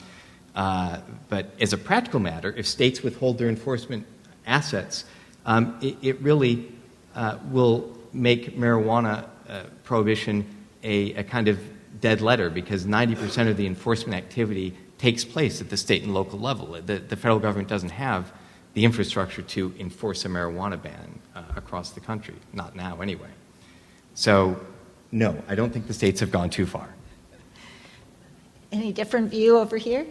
uh, but as a practical matter, if states withhold their enforcement assets, um, it, it really uh, will make marijuana uh, prohibition A, a kind of dead letter, because ninety percent of the enforcement activity takes place at the state and local level. The, the federal government doesn't have the infrastructure to enforce a marijuana ban uh, across the country, not now anyway. So no, I don't think the states have gone too far. Any different view over here?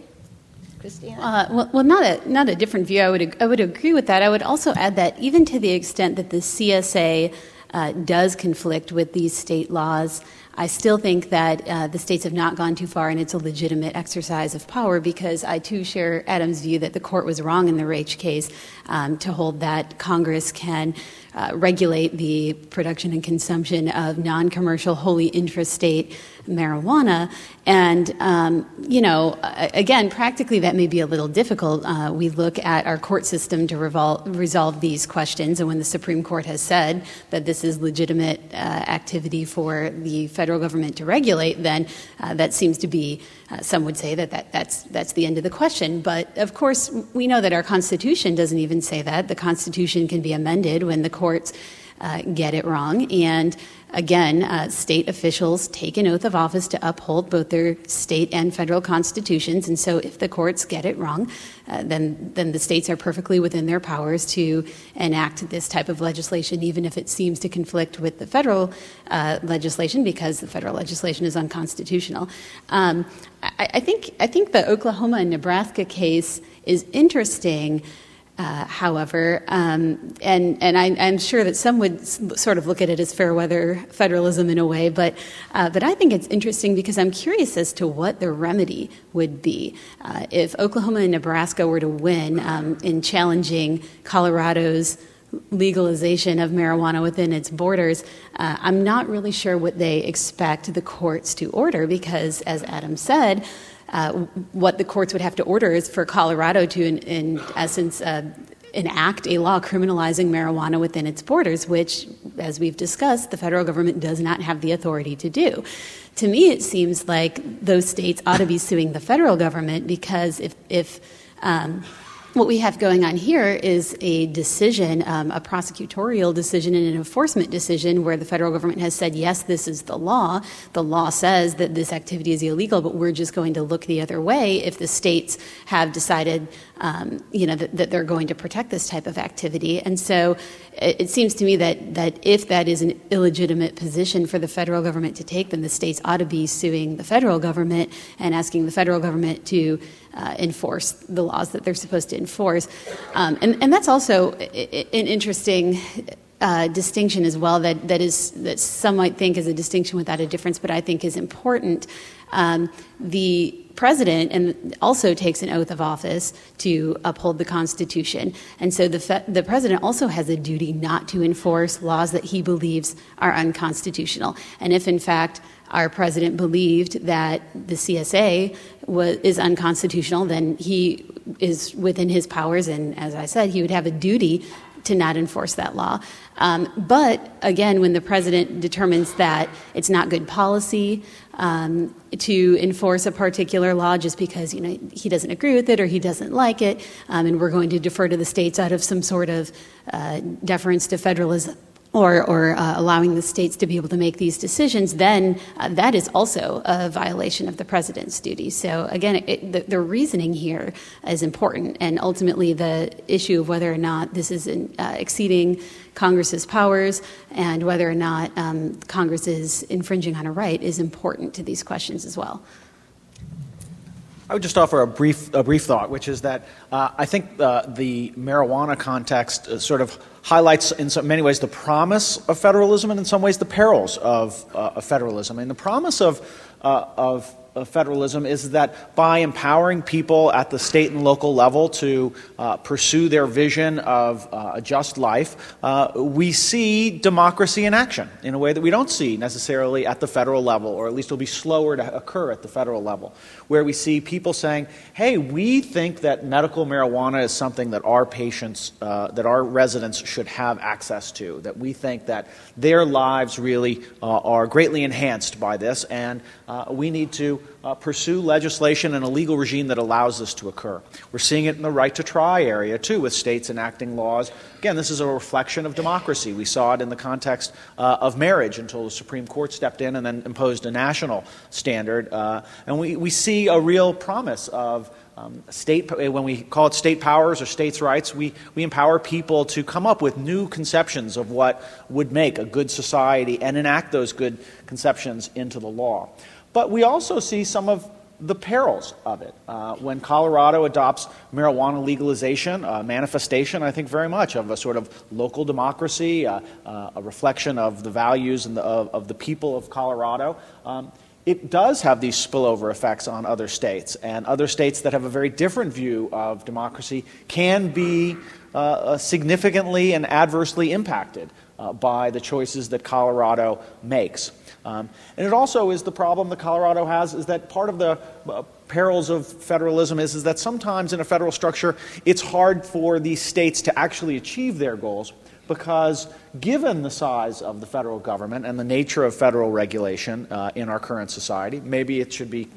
Christina? Uh, well, well, not a not a different view. I would I would agree with that. I would also add that even to the extent that the C S A uh, does conflict with these state laws, I still think that uh, the states have not gone too far, and it's a legitimate exercise of power, because I, too, share Adam's view that the court was wrong in the Raich case um, to hold that Congress can uh, regulate the production and consumption of non-commercial, wholly intrastate marijuana. And, um, you know, again, practically that may be a little difficult. Uh, we look at our court system to revol- resolve these questions, and when the Supreme Court has said that this is legitimate uh, activity for the federal federal government to regulate, then uh, that seems to be, uh, some would say that, that that's that's the end of the question. But of course, we know that our Constitution doesn't even say that. The Constitution can be amended when the courts uh, get it wrong. And again, uh, state officials take an oath of office to uphold both their state and federal constitutions. And so if the courts get it wrong, uh, then then the states are perfectly within their powers to enact this type of legislation, even if it seems to conflict with the federal uh, legislation, because the federal legislation is unconstitutional. Um, I, I think I think the Oklahoma and Nebraska case is interesting. Uh, however, um, and, and I, I'm sure that some would s- sort of look at it as fair weather federalism in a way, but uh, but I think it's interesting because I'm curious as to what the remedy would be. Uh, if Oklahoma and Nebraska were to win um, in challenging Colorado's legalization of marijuana within its borders, uh, I'm not really sure what they expect the courts to order, because, as Adam said, Uh, what the courts would have to order is for Colorado to, in, in essence, uh, enact a law criminalizing marijuana within its borders, which, as we've discussed, the federal government does not have the authority to do. To me, it seems like those states ought to be suing the federal government, because if, if um, what we have going on here is a decision, um, a prosecutorial decision and an enforcement decision, where the federal government has said, yes, this is the law. The law says that this activity is illegal, but we're just going to look the other way if the states have decided, um, you know, that, that they're going to protect this type of activity. And so it, it seems to me that, that if that is an illegitimate position for the federal government to take, then the states ought to be suing the federal government and asking the federal government to Uh, enforce the laws that they're supposed to enforce. Um, and, and that's also I- I- an interesting uh, distinction as well, that, that is that some might think is a distinction without a difference, but I think is important. Um, the president and also takes an oath of office to uphold the Constitution. And so the fe- the president also has a duty not to enforce laws that he believes are unconstitutional. And if, in fact, our president believed that the C S A was, is unconstitutional, then he is within his powers, and as I said, he would have a duty to not enforce that law. Um, but again, when the president determines that it's not good policy um, to enforce a particular law just because, you know, he doesn't agree with it or he doesn't like it, um, and we're going to defer to the states out of some sort of uh, deference to federalism, or, or uh, allowing the states to be able to make these decisions, then uh, that is also a violation of the president's duty. So again, it, the, the reasoning here is important, and ultimately the issue of whether or not this is in, uh, exceeding Congress's powers and whether or not um, Congress is infringing on a right is important to these questions as well. I would just offer a brief a brief thought, which is that uh, I think uh, the marijuana context uh, sort of highlights in so many ways the promise of federalism and in some ways the perils of, uh, of federalism. And the promise of, uh, of of federalism is that by empowering people at the state and local level to uh, pursue their vision of uh, a just life, uh, we see democracy in action in a way that we don't see necessarily at the federal level, or at least it'll be slower to occur at the federal level, where we see people saying, hey, we think that medical marijuana is something that our patients, uh, that our residents should have access to, that we think that their lives really uh, are greatly enhanced by this, and uh, we need to Uh, pursue legislation and a legal regime that allows this to occur. We're seeing it in the Right to Try area, too, with states enacting laws. Again, this is a reflection of democracy. We saw it in the context uh, of marriage until the Supreme Court stepped in and then imposed a national standard. Uh, and we, we see a real promise of Um, state, when we call it state powers or states' rights, we, we empower people to come up with new conceptions of what would make a good society and enact those good conceptions into the law. But we also see some of the perils of it. Uh, when Colorado adopts marijuana legalization, a manifestation, I think, very much of a sort of local democracy, uh, uh, a reflection of the values and the, of, of the people of Colorado, um, it does have these spillover effects on other states. And other states that have a very different view of democracy can be uh, significantly and adversely impacted uh, by the choices that Colorado makes. Um, and it also is the problem that Colorado has, is that part of the uh, perils of federalism is, is that sometimes in a federal structure, it's hard for these states to actually achieve their goals, because given the size of the federal government and the nature of federal regulation uh, in our current society, maybe it should be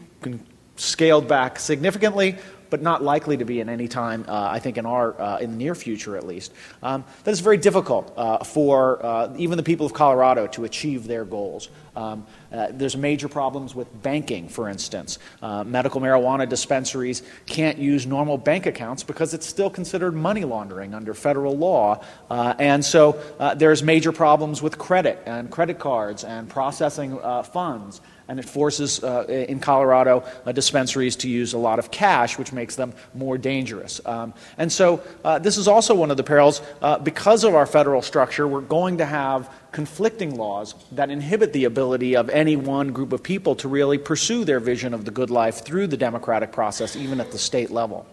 scaled back significantly, but not likely to be in any time, uh, I think, in our uh, in the near future at least. Um, that is very difficult uh, for uh, even the people of Colorado to achieve their goals. Um, uh, there's major problems with banking, for instance. Uh, medical marijuana dispensaries can't use normal bank accounts because it's still considered money laundering under federal law. Uh, and so uh, there's major problems with credit and credit cards and processing uh, funds. And it forces, uh, in Colorado, uh, dispensaries to use a lot of cash, which makes them more dangerous. Um, and so uh, this is also one of the perils. Uh, because of our federal structure, we're going to have conflicting laws that inhibit the ability of any one group of people to really pursue their vision of the good life through the democratic process, even at the state level.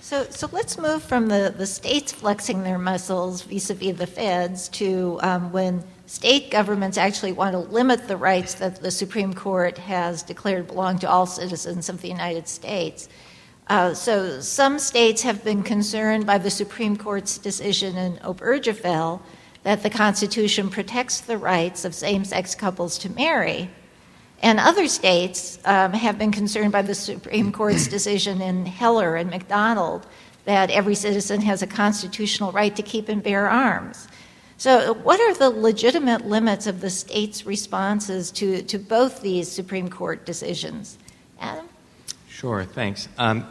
So, so let's move from the, the states flexing their muscles vis-a-vis the feds to um, when state governments actually want to limit the rights that the Supreme Court has declared belong to all citizens of the United States. Uh, so some states have been concerned by the Supreme Court's decision in Obergefell that the Constitution protects the rights of same-sex couples to marry. And other states um, have been concerned by the Supreme Court's decision in Heller and McDonald that every citizen has a constitutional right to keep and bear arms. So what are the legitimate limits of the state's responses to, to both these Supreme Court decisions? Adam? Sure, thanks. Um,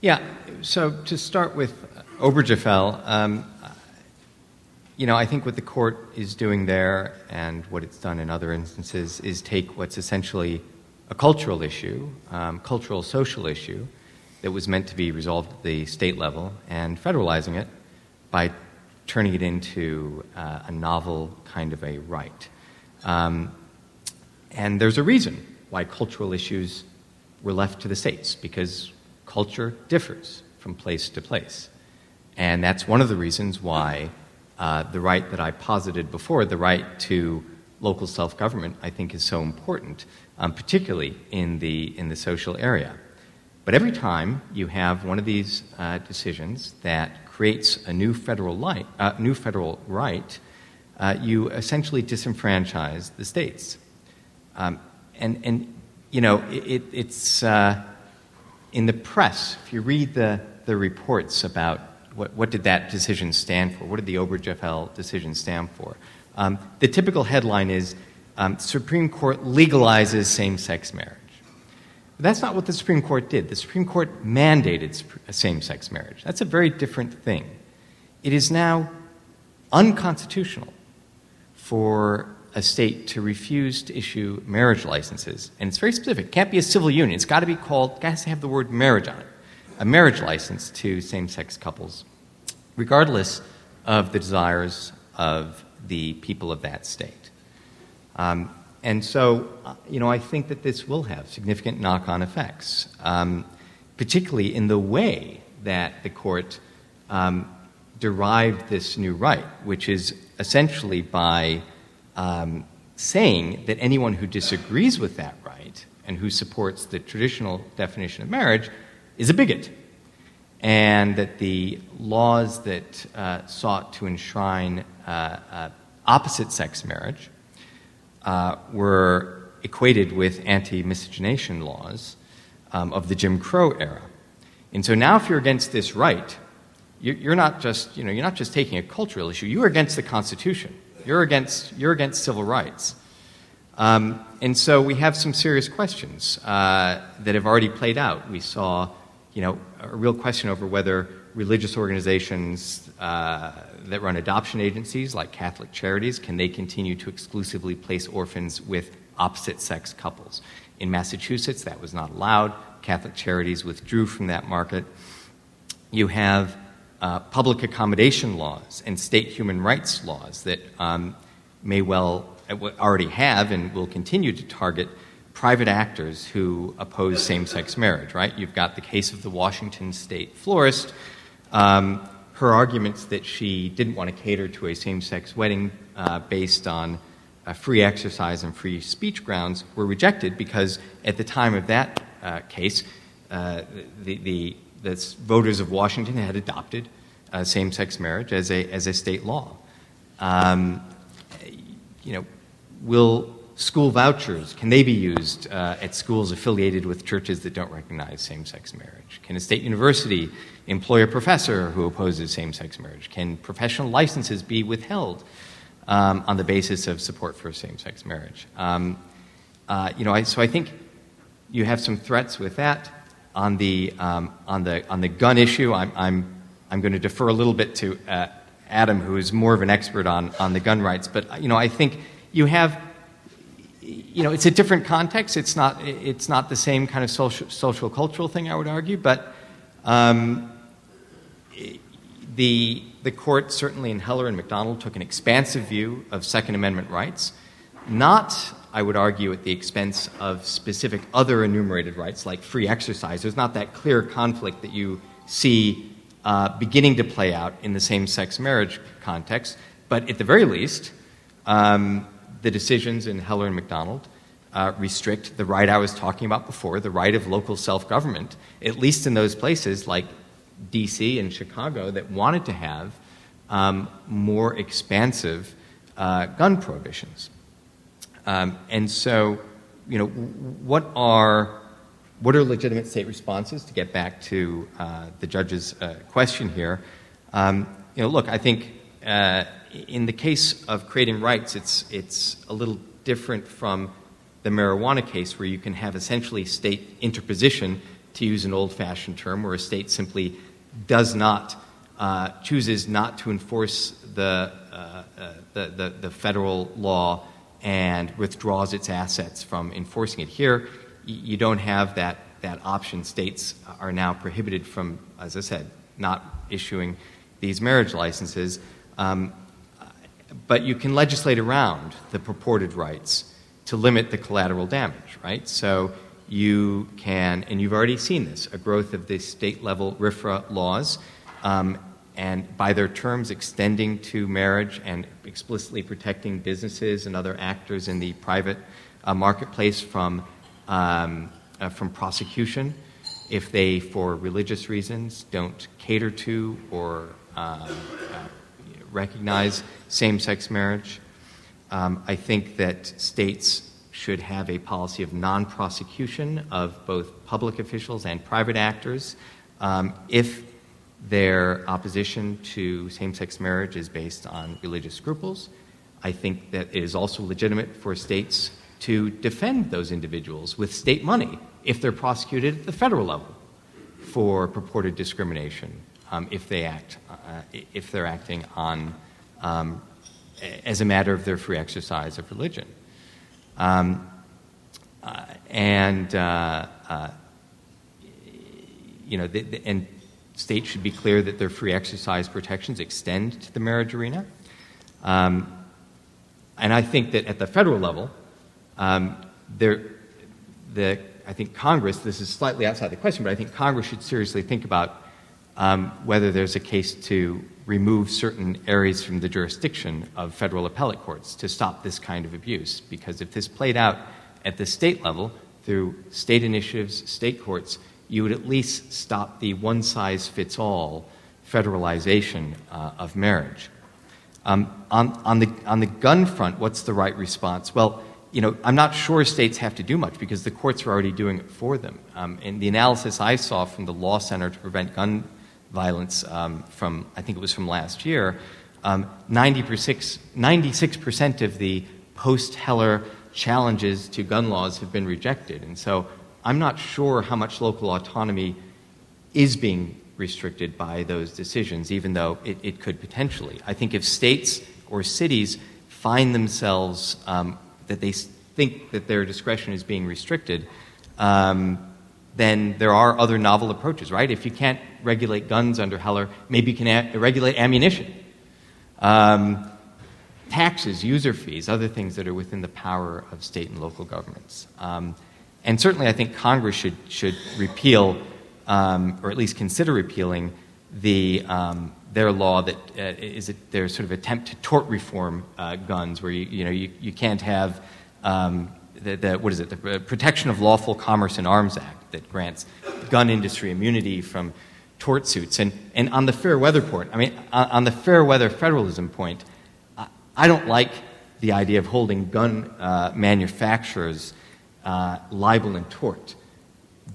yeah, so to start with Obergefell, um, you know, I think what the court is doing there and what it's done in other instances is take what's essentially a cultural issue, um, cultural social issue that was meant to be resolved at the state level and federalizing it by turning it into uh, a novel kind of a right. Um, and there's a reason why cultural issues were left to the states, because culture differs from place to place. And that's one of the reasons why uh, the right that I posited before, the right to local self-government, I think is so important, um, particularly in the, in the social area. But every time you have one of these uh, decisions that creates a new federal, light, uh, new federal right, uh, you essentially disenfranchise the states. Um, and, and, you know, it, it's uh, in the press, if you read the, the reports about what, what did that decision stand for, what did the Obergefell decision stand for, um, the typical headline is, um, Supreme Court legalizes same-sex marriage. That's not what the Supreme Court did. The Supreme Court mandated same-sex marriage. That's a very different thing. It is now unconstitutional for a state to refuse to issue marriage licenses. And it's very specific. It can't be a civil union. It's got to be called, it has to have the word marriage on it, a marriage license to same-sex couples, regardless of the desires of the people of that state. Um, And so, you know, I think that this will have significant knock-on effects, um, particularly in the way that the court um, derived this new right, which is essentially by um, saying that anyone who disagrees with that right and who supports the traditional definition of marriage is a bigot, and that the laws that uh, sought to enshrine uh, uh, opposite-sex marriage Uh, were equated with anti-miscegenation laws um, of the Jim Crow era. And so now if you're against this right, you, you're not just, you know, you're not just taking a cultural issue, you're against the Constitution. You're against, you're against civil rights. Um, and so we have some serious questions uh, that have already played out. We saw, you know, a real question over whether religious organizations uh, that run adoption agencies like Catholic Charities, can they continue to exclusively place orphans with opposite-sex couples. In Massachusetts, that was not allowed. Catholic Charities withdrew from that market. You have uh, public accommodation laws and state human rights laws that um, may well already have and will continue to target private actors who oppose same-sex marriage, right? You've got the case of the Washington state florist. Um, her arguments that she didn't want to cater to a same-sex wedding uh, based on uh, free exercise and free speech grounds were rejected because at the time of that uh, case, uh, the, the, the voters of Washington had adopted uh, same-sex marriage as a, as a state law. Um, you know, will school vouchers, can they be used uh, at schools affiliated with churches that don't recognize same-sex marriage? Can a state university employ a professor who opposes same-sex marriage? Can professional licenses be withheld um, on the basis of support for same-sex marriage? Um, uh, you know, I, so I think you have some threats with that. On the um, on the on the gun issue, I'm I'm I'm going to defer a little bit to uh, Adam, who is more of an expert on on the gun rights. But you know, I think you have. You know, it's a different context. It's not, it's not the same kind of social, social cultural thing, I would argue, but um, the, the court, certainly in Heller and McDonald, took an expansive view of Second Amendment rights, not, I would argue, at the expense of specific other enumerated rights like free exercise. There's not that clear conflict that you see uh, beginning to play out in the same-sex marriage context, but at the very least, um, the decisions in Heller and McDonald uh, restrict the right I was talking about before, the right of local self-government, at least in those places like D C and Chicago that wanted to have um, more expansive uh, gun prohibitions. Um, and so, you know, what are, what are legitimate state responses, to get back to uh, the judge's uh, question here? Um, you know, look, I think uh, in the case of creating rights, it's, it's a little different from the marijuana case where you can have essentially state interposition, to use an old-fashioned term, where a state simply does not, uh, chooses not to enforce the, uh, uh, the, the, the federal law and withdraws its assets from enforcing it. Here, you don't have that, that option. States are now prohibited from, as I said, not issuing these marriage licenses. Um, But you can legislate around the purported rights to limit the collateral damage, right? So you can, and you've already seen this, a growth of the state-level RFRA laws, um, and by their terms extending to marriage and explicitly protecting businesses and other actors in the private uh, marketplace from, um, uh, from prosecution if they, for religious reasons, don't cater to or um, uh, recognize same-sex marriage. Um, I think that states should have a policy of non-prosecution of both public officials and private actors um, if their opposition to same-sex marriage is based on religious scruples. I think that it is also legitimate for states to defend those individuals with state money if they're prosecuted at the federal level for purported discrimination. Um, if they act, uh, if they're acting on, um, as a matter of their free exercise of religion. Um, uh, and, uh, uh, you know, the, the, and states should be clear that their free exercise protections extend to the marriage arena. Um, and I think that at the federal level, um, there, the, I think Congress, this is slightly outside the question, but I think Congress should seriously think about Um, whether there's a case to remove certain areas from the jurisdiction of federal appellate courts to stop this kind of abuse. Because if this played out at the state level through state initiatives, state courts, you would at least stop the one-size-fits-all federalization uh, of marriage. Um, on, on, the, on the gun front, what's the right response? Well, you know, I'm not sure states have to do much because the courts are already doing it for them. Um, and the analysis I saw from the Law Center to Prevent Gun Violence um, from, I think it was from last year, um, ninety-six percent of the post-Heller challenges to gun laws have been rejected. And so I'm not sure how much local autonomy is being restricted by those decisions, even though it, it could potentially. I think if states or cities find themselves um, that they think that their discretion is being restricted, um, then there are other novel approaches, right? If you can't regulate guns under Heller, maybe you can a- regulate ammunition. Um, taxes, user fees, other things that are within the power of state and local governments. Um, and certainly I think Congress should, should repeal, um, or at least consider repealing, the, um, their law that uh, is it their sort of attempt to tort reform uh, guns, where you, you know you, you can't have um, the, the what is it the Protection of Lawful Commerce in Arms Act that grants gun industry immunity from tort suits. And and on the fair weather point, I mean on, on the fair weather federalism point, I, I don't like the idea of holding gun uh, manufacturers uh, liable in tort,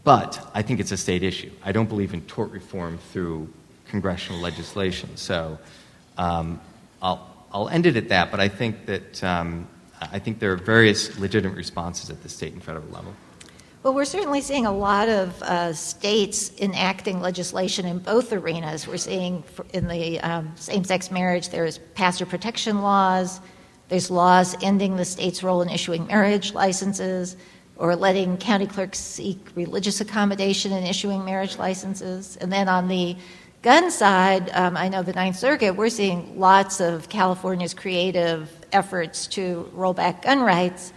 but I think it's a state issue. I don't believe in tort reform through congressional legislation. So um, I'll, I'll end it at that, but I think that um, I think there are various legitimate responses at the state and federal level. Well, we're certainly seeing a lot of uh, states enacting legislation in both arenas. We're seeing in the um, same-sex marriage, there's pastor protection laws, there's laws ending the state's role in issuing marriage licenses, or letting county clerks seek religious accommodation in issuing marriage licenses. And then on the gun side, um, I know the Ninth Circuit, we're seeing lots of California's creative efforts to roll back gun rights.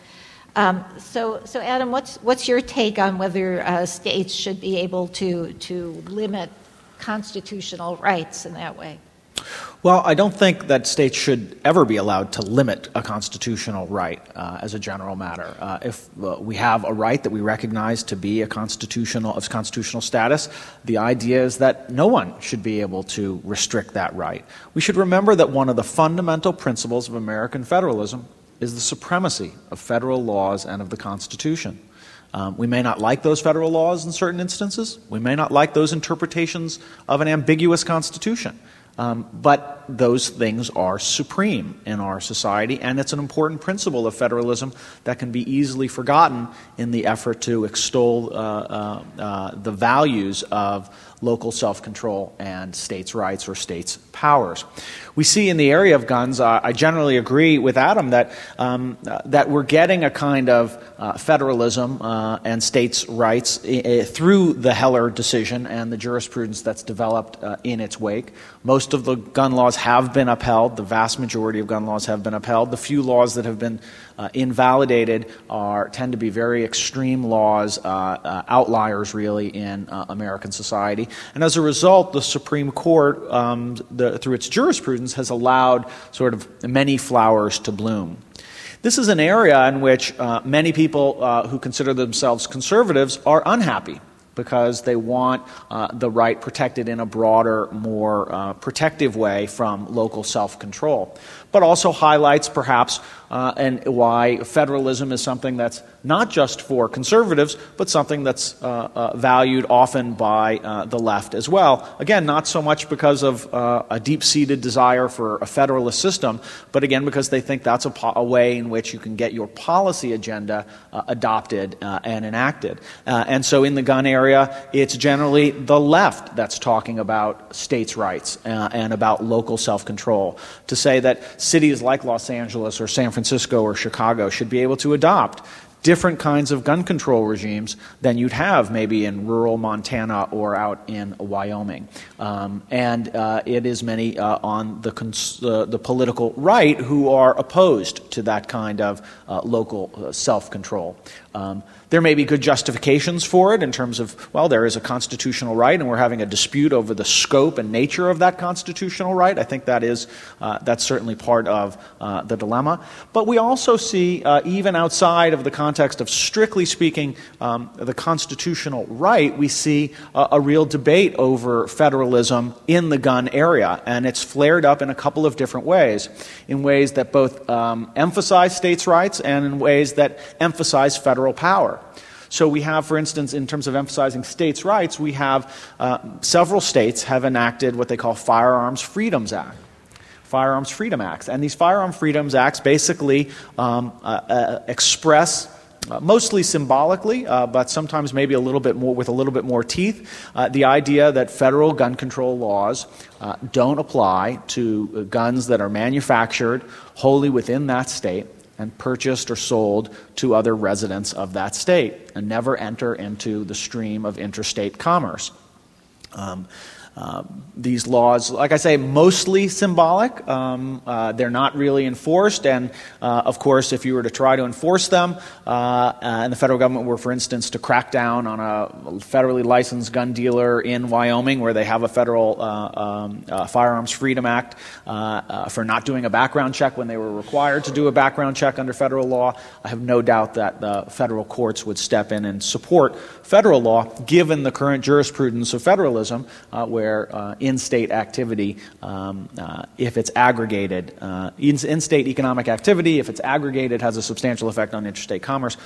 Um, so, so Adam, what's what's your take on whether uh, states should be able to to limit constitutional rights in that way? Well, I don't think that states should ever be allowed to limit a constitutional right uh, as a general matter. Uh, if uh, we have a right that we recognize to be a constitutional of constitutional status, the idea is that no one should be able to restrict that right. We should remember that one of the fundamental principles of American federalism is the supremacy of federal laws and of the Constitution. Um, we may not like those federal laws in certain instances. We may not like those interpretations of an ambiguous Constitution. Um, but those things are supreme in our society, and it's an important principle of federalism that can be easily forgotten in the effort to extol uh, uh, uh, the values of local self-control and states' rights or states' powers. We see in the area of guns, uh, I generally agree with Adam that um, uh, that we're getting a kind of uh, federalism uh, and states' rights I- I through the Heller decision and the jurisprudence that's developed uh, in its wake. Most of the gun laws have been upheld. The vast majority of gun laws have been upheld. The few laws that have been uh, invalidated are tend to be very extreme laws, uh, uh, outliers really in uh, American society. And as a result, the Supreme Court, um, the, through its jurisprudence, has allowed sort of many flowers to bloom. This is an area in which uh, many people uh, who consider themselves conservatives are unhappy because they want uh, the right protected in a broader, more uh, protective way from local self-control, but also highlights perhaps uh, and why federalism is something that's not just for conservatives, but something that's uh, uh, valued often by uh, the left as well. Again, not so much because of uh, a deep-seated desire for a federalist system, but again because they think that's a, po- a way in which you can get your policy agenda uh, adopted uh, and enacted. Uh, and so in the gun area, it's generally the left that's talking about states' rights uh, and about local self-control, to say that cities like Los Angeles or San Francisco or Chicago should be able to adopt different kinds of gun control regimes than you'd have maybe in rural Montana or out in Wyoming. Um, and uh, it is many uh, on the, cons- uh, the political right who are opposed to that kind of uh, local uh, self-control. Um, there may be good justifications for it in terms of, well, there is a constitutional right and we're having a dispute over the scope and nature of that constitutional right. I think that is, uh, that's certainly part of uh, the dilemma. But we also see, uh, even outside of the context of strictly speaking um, the constitutional right, we see uh, a real debate over federalism in the gun area. And it's flared up in a couple of different ways, in ways that both um, emphasize states' rights and in ways that emphasize federal power. So we have, for instance, in terms of emphasizing states' rights, we have uh, several states have enacted what they call Firearms Freedoms Act, Firearms Freedom Acts. And these Firearm Freedoms Acts basically um, uh, uh, express, uh, mostly symbolically, uh, but sometimes maybe a little bit more with a little bit more teeth, uh, the idea that federal gun control laws uh, don't apply to guns that are manufactured wholly within that state, and purchased or sold to other residents of that state and never enter into the stream of interstate commerce. Um, uh, these laws, like I say, mostly symbolic. Um, uh, they're not really enforced, and uh, of course, if you were to try to enforce them, uh, and the federal government were, for instance, to crack down on a federally licensed gun dealer in Wyoming, where they have a federal uh, um, uh, Firearms Freedom Act, uh, uh, for not doing a background check when they were required to do a background check under federal law, I have no doubt that the federal courts would step in and support federal law, given the current jurisprudence of federalism, uh, where uh, in-state activity, um, uh, if it's aggregated, uh, in-state economic activity, if it's aggregated, has a substantial effect on interstate commerce,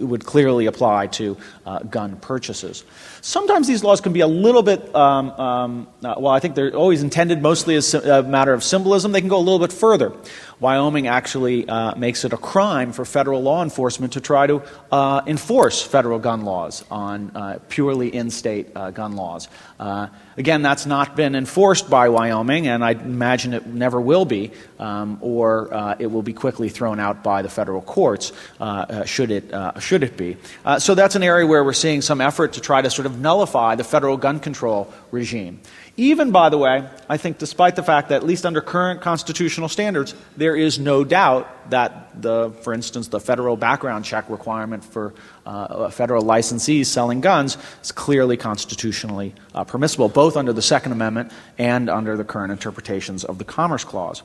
would clearly apply to uh, gun purchases. Sometimes these laws can be a little bit, um, um, uh, well, I think they're always intended mostly as a matter of symbolism. They can go a little bit further. Wyoming actually uh, makes it a crime for federal law enforcement to try to uh, enforce federal gun laws on uh, purely in-state uh, gun laws. Uh, again, that's not been enforced by Wyoming, and I imagine it never will be, um, or uh, it will be quickly thrown out by the federal courts, uh, uh, should it, uh, should it be. Uh, so that's an area where we're seeing some effort to try to sort of nullify the federal gun control regime. Even, by the way, I think despite the fact that, at least under current constitutional standards, there is no doubt that, the, for instance, the federal background check requirement for uh, federal licensees selling guns is clearly constitutionally uh, permissible, both under the Second Amendment and under the current interpretations of the Commerce Clause.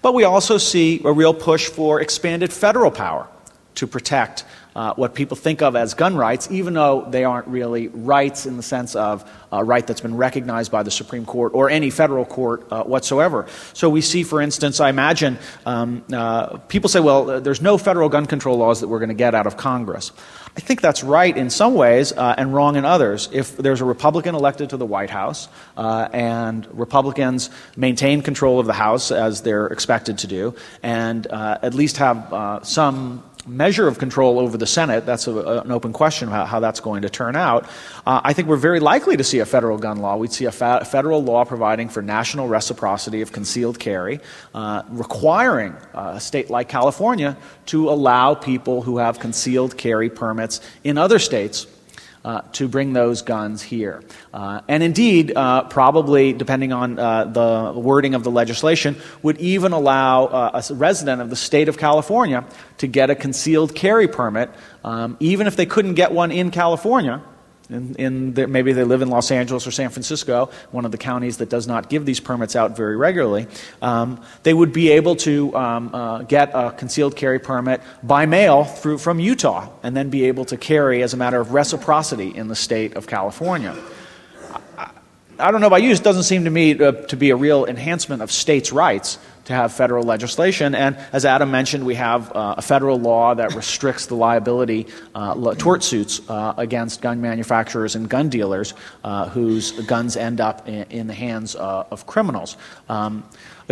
But we also see a real push for expanded federal power to protect Uh, what people think of as gun rights, even though they aren't really rights in the sense of a right that's been recognized by the Supreme Court or any federal court uh, whatsoever. So we see, for instance, I imagine um, uh, people say, well, there's no federal gun control laws that we're going to get out of Congress. I think that's right in some ways uh, and wrong in others. If there's a Republican elected to the White House uh, and Republicans maintain control of the House as they're expected to do, and uh, at least have uh, some measure of control over the Senate, that's a, an open question about how that's going to turn out. Uh, I think we're very likely to see a federal gun law. We'd see a fa federal law providing for national reciprocity of concealed carry, uh, requiring a state like California to allow people who have concealed carry permits in other states Uh, to bring those guns here. Uh, and indeed, uh, probably, depending on uh, the wording of the legislation, would even allow uh, a resident of the state of California to get a concealed carry permit, um, even if they couldn't get one in California. In, in the, maybe they live in Los Angeles or San Francisco, one of the counties that does not give these permits out very regularly. Um, they would be able to um, uh, get a concealed carry permit by mail through, from Utah, and then be able to carry as a matter of reciprocity in the state of California. I, I don't know about you, it doesn't seem to me to, to be a real enhancement of states' rights to have federal legislation. And as Adam mentioned, we have uh, a federal law that restricts the liability uh, tort suits uh, against gun manufacturers and gun dealers uh, whose guns end up in, in the hands uh, of criminals. Um,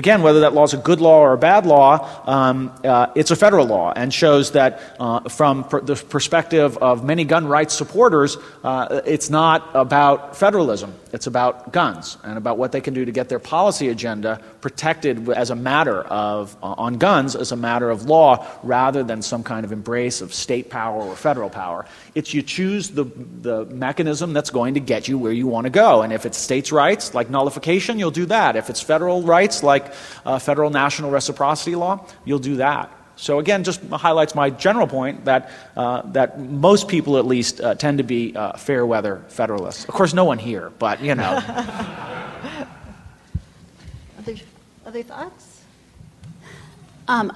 Again, whether that law is a good law or a bad law, um, uh, it's a federal law, and shows that uh, from pr the perspective of many gun rights supporters, uh, it's not about federalism. It's about guns and about what they can do to get their policy agenda protected as a matter of, uh, on guns, as a matter of law, rather than some kind of embrace of state power or federal power. It's you choose the, the mechanism that's going to get you where you want to go. And if it's states' rights, like nullification, you'll do that. If it's federal rights, like Uh, federal national reciprocity law, you'll do that. So again, just highlights my general point that, uh, that most people at least uh, tend to be uh, fair weather federalists. Of course, no one here, but you know. Other, other thoughts? Um,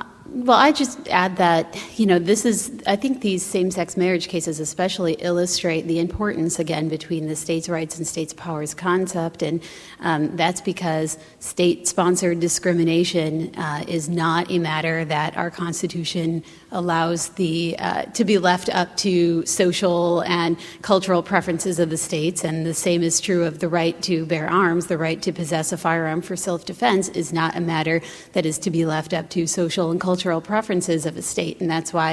well, I just add that, you know, this is, I think these same-sex marriage cases especially illustrate the importance, again, between the states' rights and states' powers concept, and um, that's because state-sponsored discrimination uh, is not a matter that our Constitution allows the, uh, to be left up to social and cultural preferences of the states, and the same is true of the right to bear arms. The right to possess a firearm for self-defense is not a matter that is to be left up to social and cultural preferences of a state, and that's why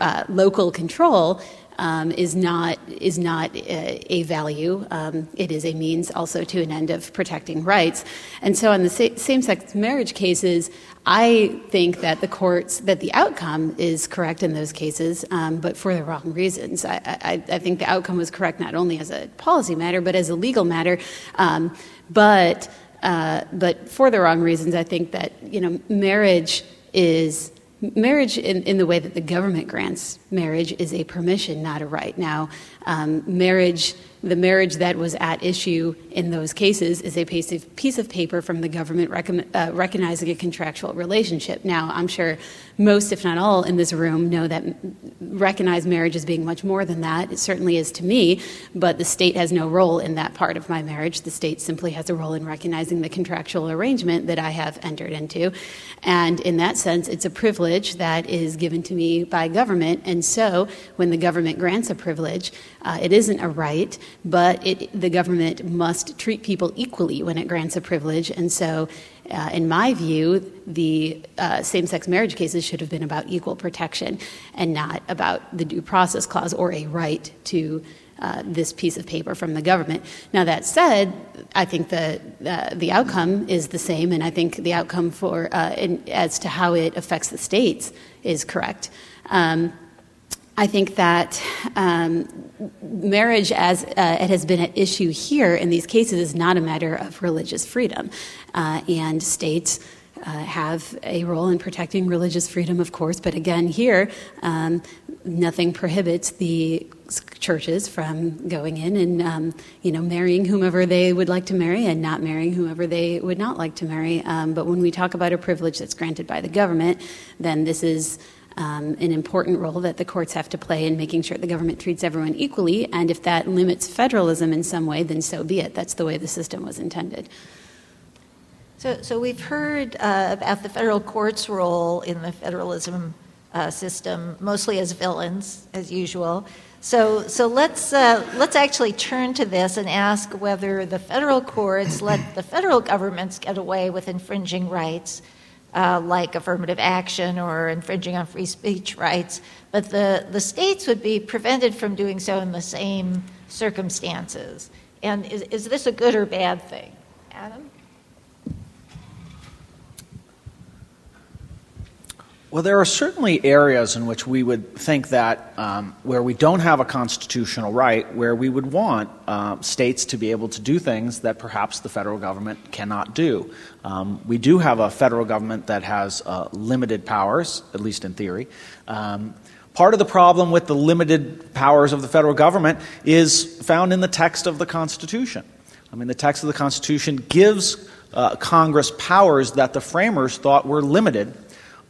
uh, local control um, is not is not a, a value. Um, it is a means also to an end of protecting rights. And so on the sa- same-sex marriage cases, I think that the courts, that the outcome is correct in those cases, um, but for the wrong reasons. I, I, I think the outcome was correct not only as a policy matter, but as a legal matter. Um, but uh, but for the wrong reasons. I think that, you know, marriage is... Marriage, in, in the way that the government grants marriage, is a permission, not a right. Now, um, marriage, the marriage that was at issue in those cases is a piece of, piece of paper from the government recommend, uh, recognizing a contractual relationship. Now, I'm sure most, if not all, in this room know that recognize marriage as being much more than that. It certainly is to me, but the state has no role in that part of my marriage. The state simply has a role in recognizing the contractual arrangement that I have entered into. And in that sense, it's a privilege that is given to me by government. And so when the government grants a privilege, uh, it isn't a right, but it, the government must treat people equally when it grants a privilege. And so uh, in my view, the uh, same-sex marriage cases should have been about equal protection and not about the due process clause or a right to Uh, this piece of paper from the government. Now, that said, I think the uh, the outcome is the same, and I think the outcome for uh, in, as to how it affects the states is correct. Um, I think that um, marriage, as uh, it has been at issue here in these cases, is not a matter of religious freedom, uh, and states Uh, have a role in protecting religious freedom, of course, but again, here, um, nothing prohibits the churches from going in and, um, you know, marrying whomever they would like to marry and not marrying whomever they would not like to marry. Um, but when we talk about a privilege that's granted by the government, then this is Um, an important role that the courts have to play in making sure the government treats everyone equally. And if that limits federalism in some way, then so be it. That's the way the system was intended. So, so we've heard uh, about the federal court's role in the federalism uh, system, mostly as villains, as usual. So, so let's uh, let's actually turn to this and ask whether the federal courts let the federal governments get away with infringing rights, uh, like affirmative action or infringing on free speech rights, but the, the states would be prevented from doing so in the same circumstances. And is is this a good or bad thing, Adam? Well, there are certainly areas in which we would think that um, where we don't have a constitutional right, where we would want uh, states to be able to do things that perhaps the federal government cannot do. Um, we do have a federal government that has uh, limited powers, at least in theory. Um, part of the problem with the limited powers of the federal government is found in the text of the Constitution. I mean, the text of the Constitution gives uh, Congress powers that the framers thought were limited.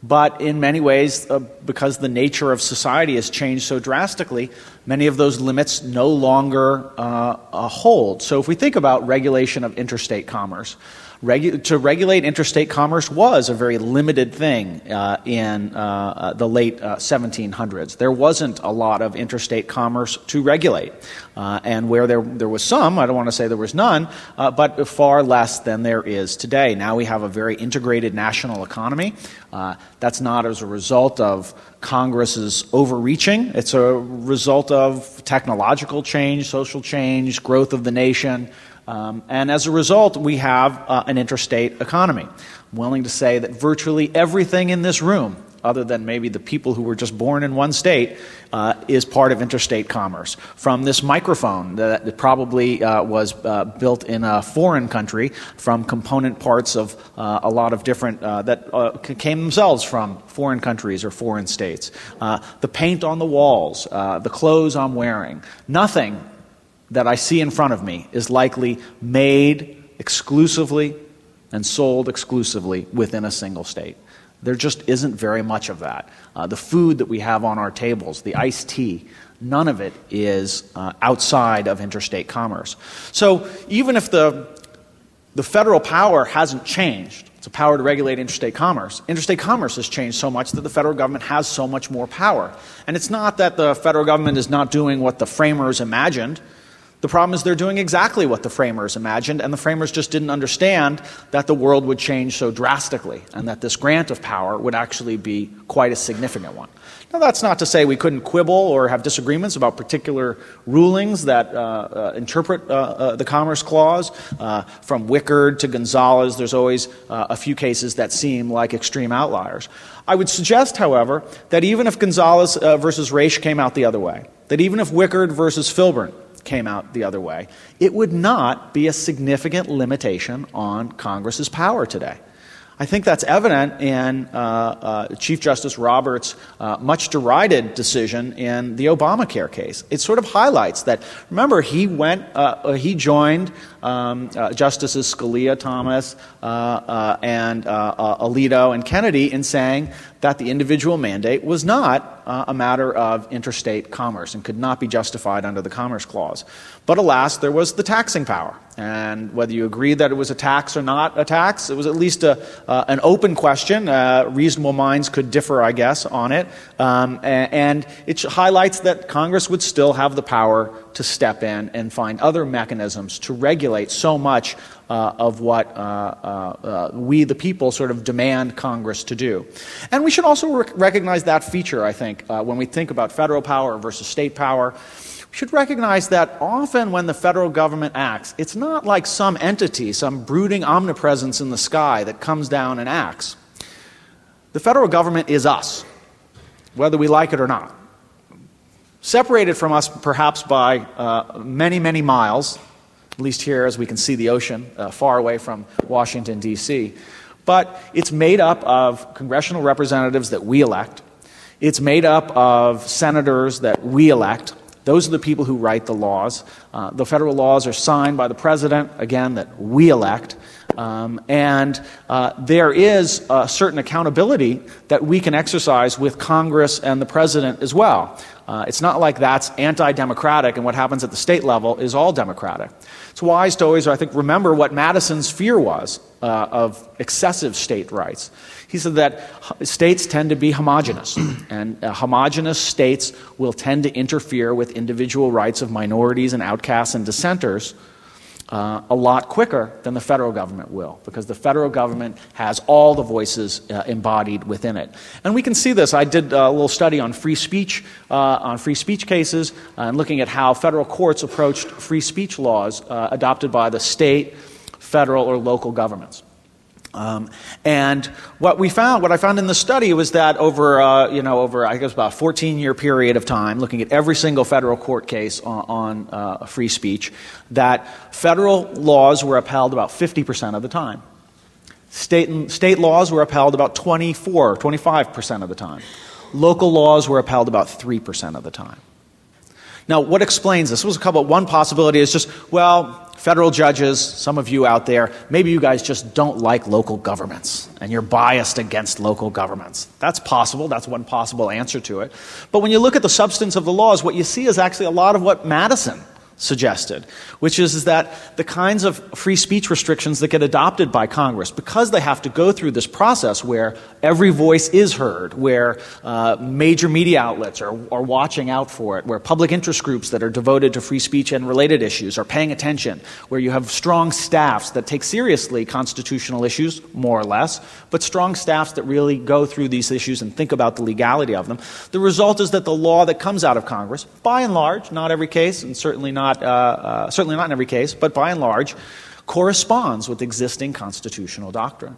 But in many ways, uh, because the nature of society has changed so drastically, many of those limits no longer uh, uh, hold. So if we think about regulation of interstate commerce, regu- to regulate interstate commerce was a very limited thing uh, in uh, uh, the late uh, seventeen hundreds. There wasn't a lot of interstate commerce to regulate. Uh, and where there, there was some, I don't want to say there was none, uh, but far less than there is today. Now we have a very integrated national economy. Uh, that's not as a result of Congress's overreaching. It's a result of technological change, social change, growth of the nation. Um, and as a result, we have uh, an interstate economy. I'm willing to say that virtually everything in this room, other than maybe the people who were just born in one state, uh, is part of interstate commerce. From this microphone that probably uh, was uh, built in a foreign country, from component parts of uh, a lot of different, uh, that uh, came themselves from foreign countries or foreign states. Uh, the paint on the walls, uh, the clothes I'm wearing, nothing that I see in front of me is likely made exclusively and sold exclusively within a single state. There just isn't very much of that. Uh, the food that we have on our tables, the iced tea, none of it is uh, outside of interstate commerce. So even if the the federal power hasn't changed, it's a power to regulate interstate commerce, interstate commerce has changed so much that the federal government has so much more power. And it's not that the federal government is not doing what the framers imagined. The problem is they're doing exactly what the framers imagined, and the framers just didn't understand that the world would change so drastically and that this grant of power would actually be quite a significant one. Now, that's not to say we couldn't quibble or have disagreements about particular rulings that uh, uh, interpret uh, uh, the Commerce Clause. Uh, from Wickard to Gonzalez, there's always uh, a few cases that seem like extreme outliers. I would suggest, however, that even if Gonzalez uh, versus Raich came out the other way, that even if Wickard versus Filburn came out the other way, it would not be a significant limitation on Congress's power today. I think that's evident in uh, uh, Chief Justice Roberts' uh, much derided decision in the Obamacare case. It sort of highlights that. Remember, he went, uh, he joined um, uh, Justices Scalia, Thomas, uh, uh, and uh, uh, Alito, and Kennedy in saying that the individual mandate was not uh, a matter of interstate commerce and could not be justified under the Commerce Clause. But alas, there was the taxing power. And whether you agreed that it was a tax or not a tax, it was at least a, uh, an open question. Uh, reasonable minds could differ, I guess, on it. Um, and it highlights that Congress would still have the power to step in and find other mechanisms to regulate so much Uh, of what uh, uh, uh, we, the people, sort of demand Congress to do. And we should also rec recognize that feature, I think, uh, when we think about federal power versus state power. We should recognize that often when the federal government acts, it's not like some entity, some brooding omnipresence in the sky that comes down and acts. The federal government is us, whether we like it or not. Separated from us perhaps by uh, many, many miles, at least here as we can see the ocean uh, far away from Washington, D C. But it's made up of congressional representatives that we elect. It's made up of senators that we elect. Those are the people who write the laws. Uh, the federal laws are signed by the president, again, that we elect. Um, and uh, there is a certain accountability that we can exercise with Congress and the president as well. Uh, it's not like that's anti-democratic, and what happens at the state level is all democratic. It's wise to always, I think, remember what Madison's fear was uh, of excessive state rights. He said that states tend to be homogenous, and uh, homogenous states will tend to interfere with individual rights of minorities and outcasts and dissenters Uh, a lot quicker than the federal government will, because the federal government has all the voices uh, embodied within it. And we can see this. I did a little study on free speech, uh, on free speech cases, uh, and looking at how federal courts approached free speech laws uh, adopted by the state, federal, or local governments. Um, and what we found, what I found in the study was that over, uh, you know, over I guess about a fourteen year period of time, looking at every single federal court case on, on uh, free speech, that federal laws were upheld about fifty percent of the time. State, state laws were upheld about twenty-four, twenty-five percent of the time. Local laws were upheld about three percent of the time. Now, what explains this? This was a couple, one possibility is just, well, federal judges, some of you out there, maybe you guys just don't like local governments and you're biased against local governments. That's possible. That's one possible answer to it. But when you look at the substance of the laws, what you see is actually a lot of what Madison suggested, which is, is that the kinds of free speech restrictions that get adopted by Congress, because they have to go through this process where every voice is heard, where uh, major media outlets are, are watching out for it, where public interest groups that are devoted to free speech and related issues are paying attention, where you have strong staffs that take seriously constitutional issues, more or less, but strong staffs that really go through these issues and think about the legality of them. The result is that the law that comes out of Congress, by and large, not every case, and certainly not Uh, uh, certainly not in every case, but by and large, corresponds with existing constitutional doctrine.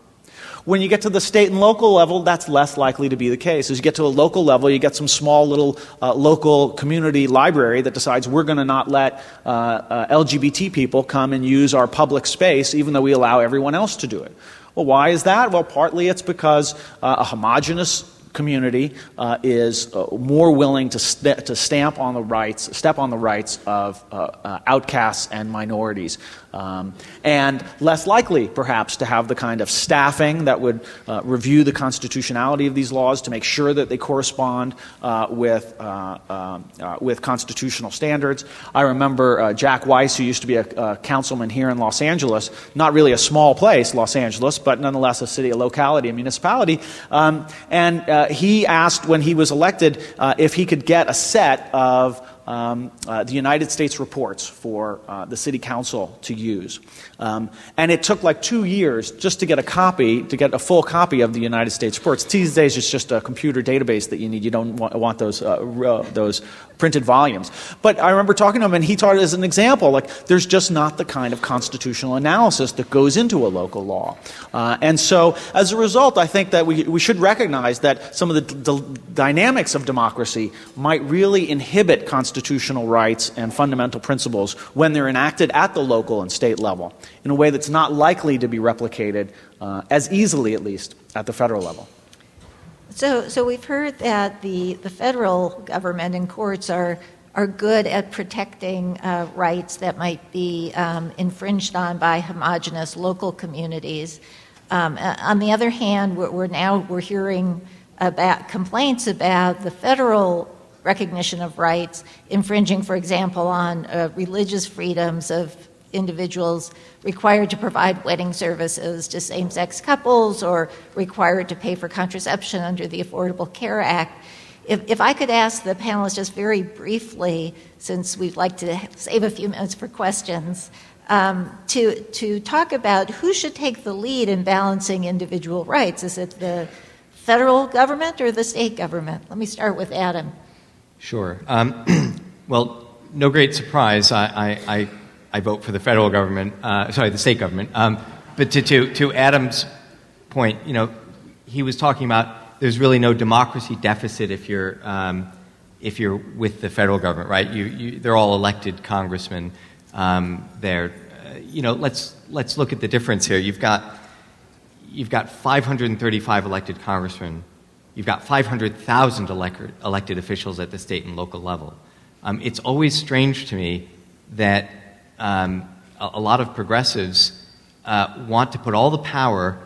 When you get to the state and local level, that's less likely to be the case. As you get to a local level, you get some small little uh, local community library that decides we're going to not let uh, uh, L G B T people come and use our public space, even though we allow everyone else to do it. Well, why is that? Well, partly it's because uh, a homogenous community uh, is uh, more willing to st to stamp on the rights, step on the rights of uh, uh, outcasts and minorities, um, and less likely, perhaps, to have the kind of staffing that would uh, review the constitutionality of these laws to make sure that they correspond uh, with uh, um, uh, with constitutional standards. I remember uh, Jack Weiss, who used to be a, a councilman here in Los Angeles, not really a small place, Los Angeles, but nonetheless a city, a locality, a municipality, um, and. Uh, Uh, he asked when he was elected uh, if he could get a set of uh, um, uh, the United States reports for uh, the city council to use. Um, and it took like two years just to get a copy, to get a full copy of the United States reports. These days it's just a computer database that you need. You don't want, want those, uh, uh, those printed volumes. But I remember talking to him, and he taught it as an example, like there's just not the kind of constitutional analysis that goes into a local law. Uh, and so as a result, I think that we, we should recognize that some of the d dynamics of democracy might really inhibit constitutional rights and fundamental principles when they're enacted at the local and state level in a way that's not likely to be replicated uh, as easily, at least, at the federal level. So, so we've heard that the, the federal government and courts are are good at protecting uh, rights that might be um, infringed on by homogenous local communities. Um, on the other hand, we're, we're now we're hearing about complaints about the federal recognition of rights infringing, for example, on uh, religious freedoms of individuals required to provide wedding services to same-sex couples or required to pay for contraception under the Affordable Care Act. If, if I could ask the panelists just very briefly, since we'd like to save a few minutes for questions, um, to, to talk about who should take the lead in balancing individual rights. Is it the federal government or the state government? Let me start with Adam. Sure. Um, well, no great surprise. I, I, I, I vote for the federal government, uh, sorry, the state government. Um, but to, to, to Adam's point, you know, he was talking about there's really no democracy deficit if you're, um, if you're with the federal government, right? You, you, they're all elected congressmen um, there. Uh, you know, let's, let's look at the difference here. You've got, you've got five hundred thirty-five elected congressmen. You've got five hundred thousand elected, elected officials at the state and local level. Um, it's always strange to me that um, a, a lot of progressives uh, want to put all the power,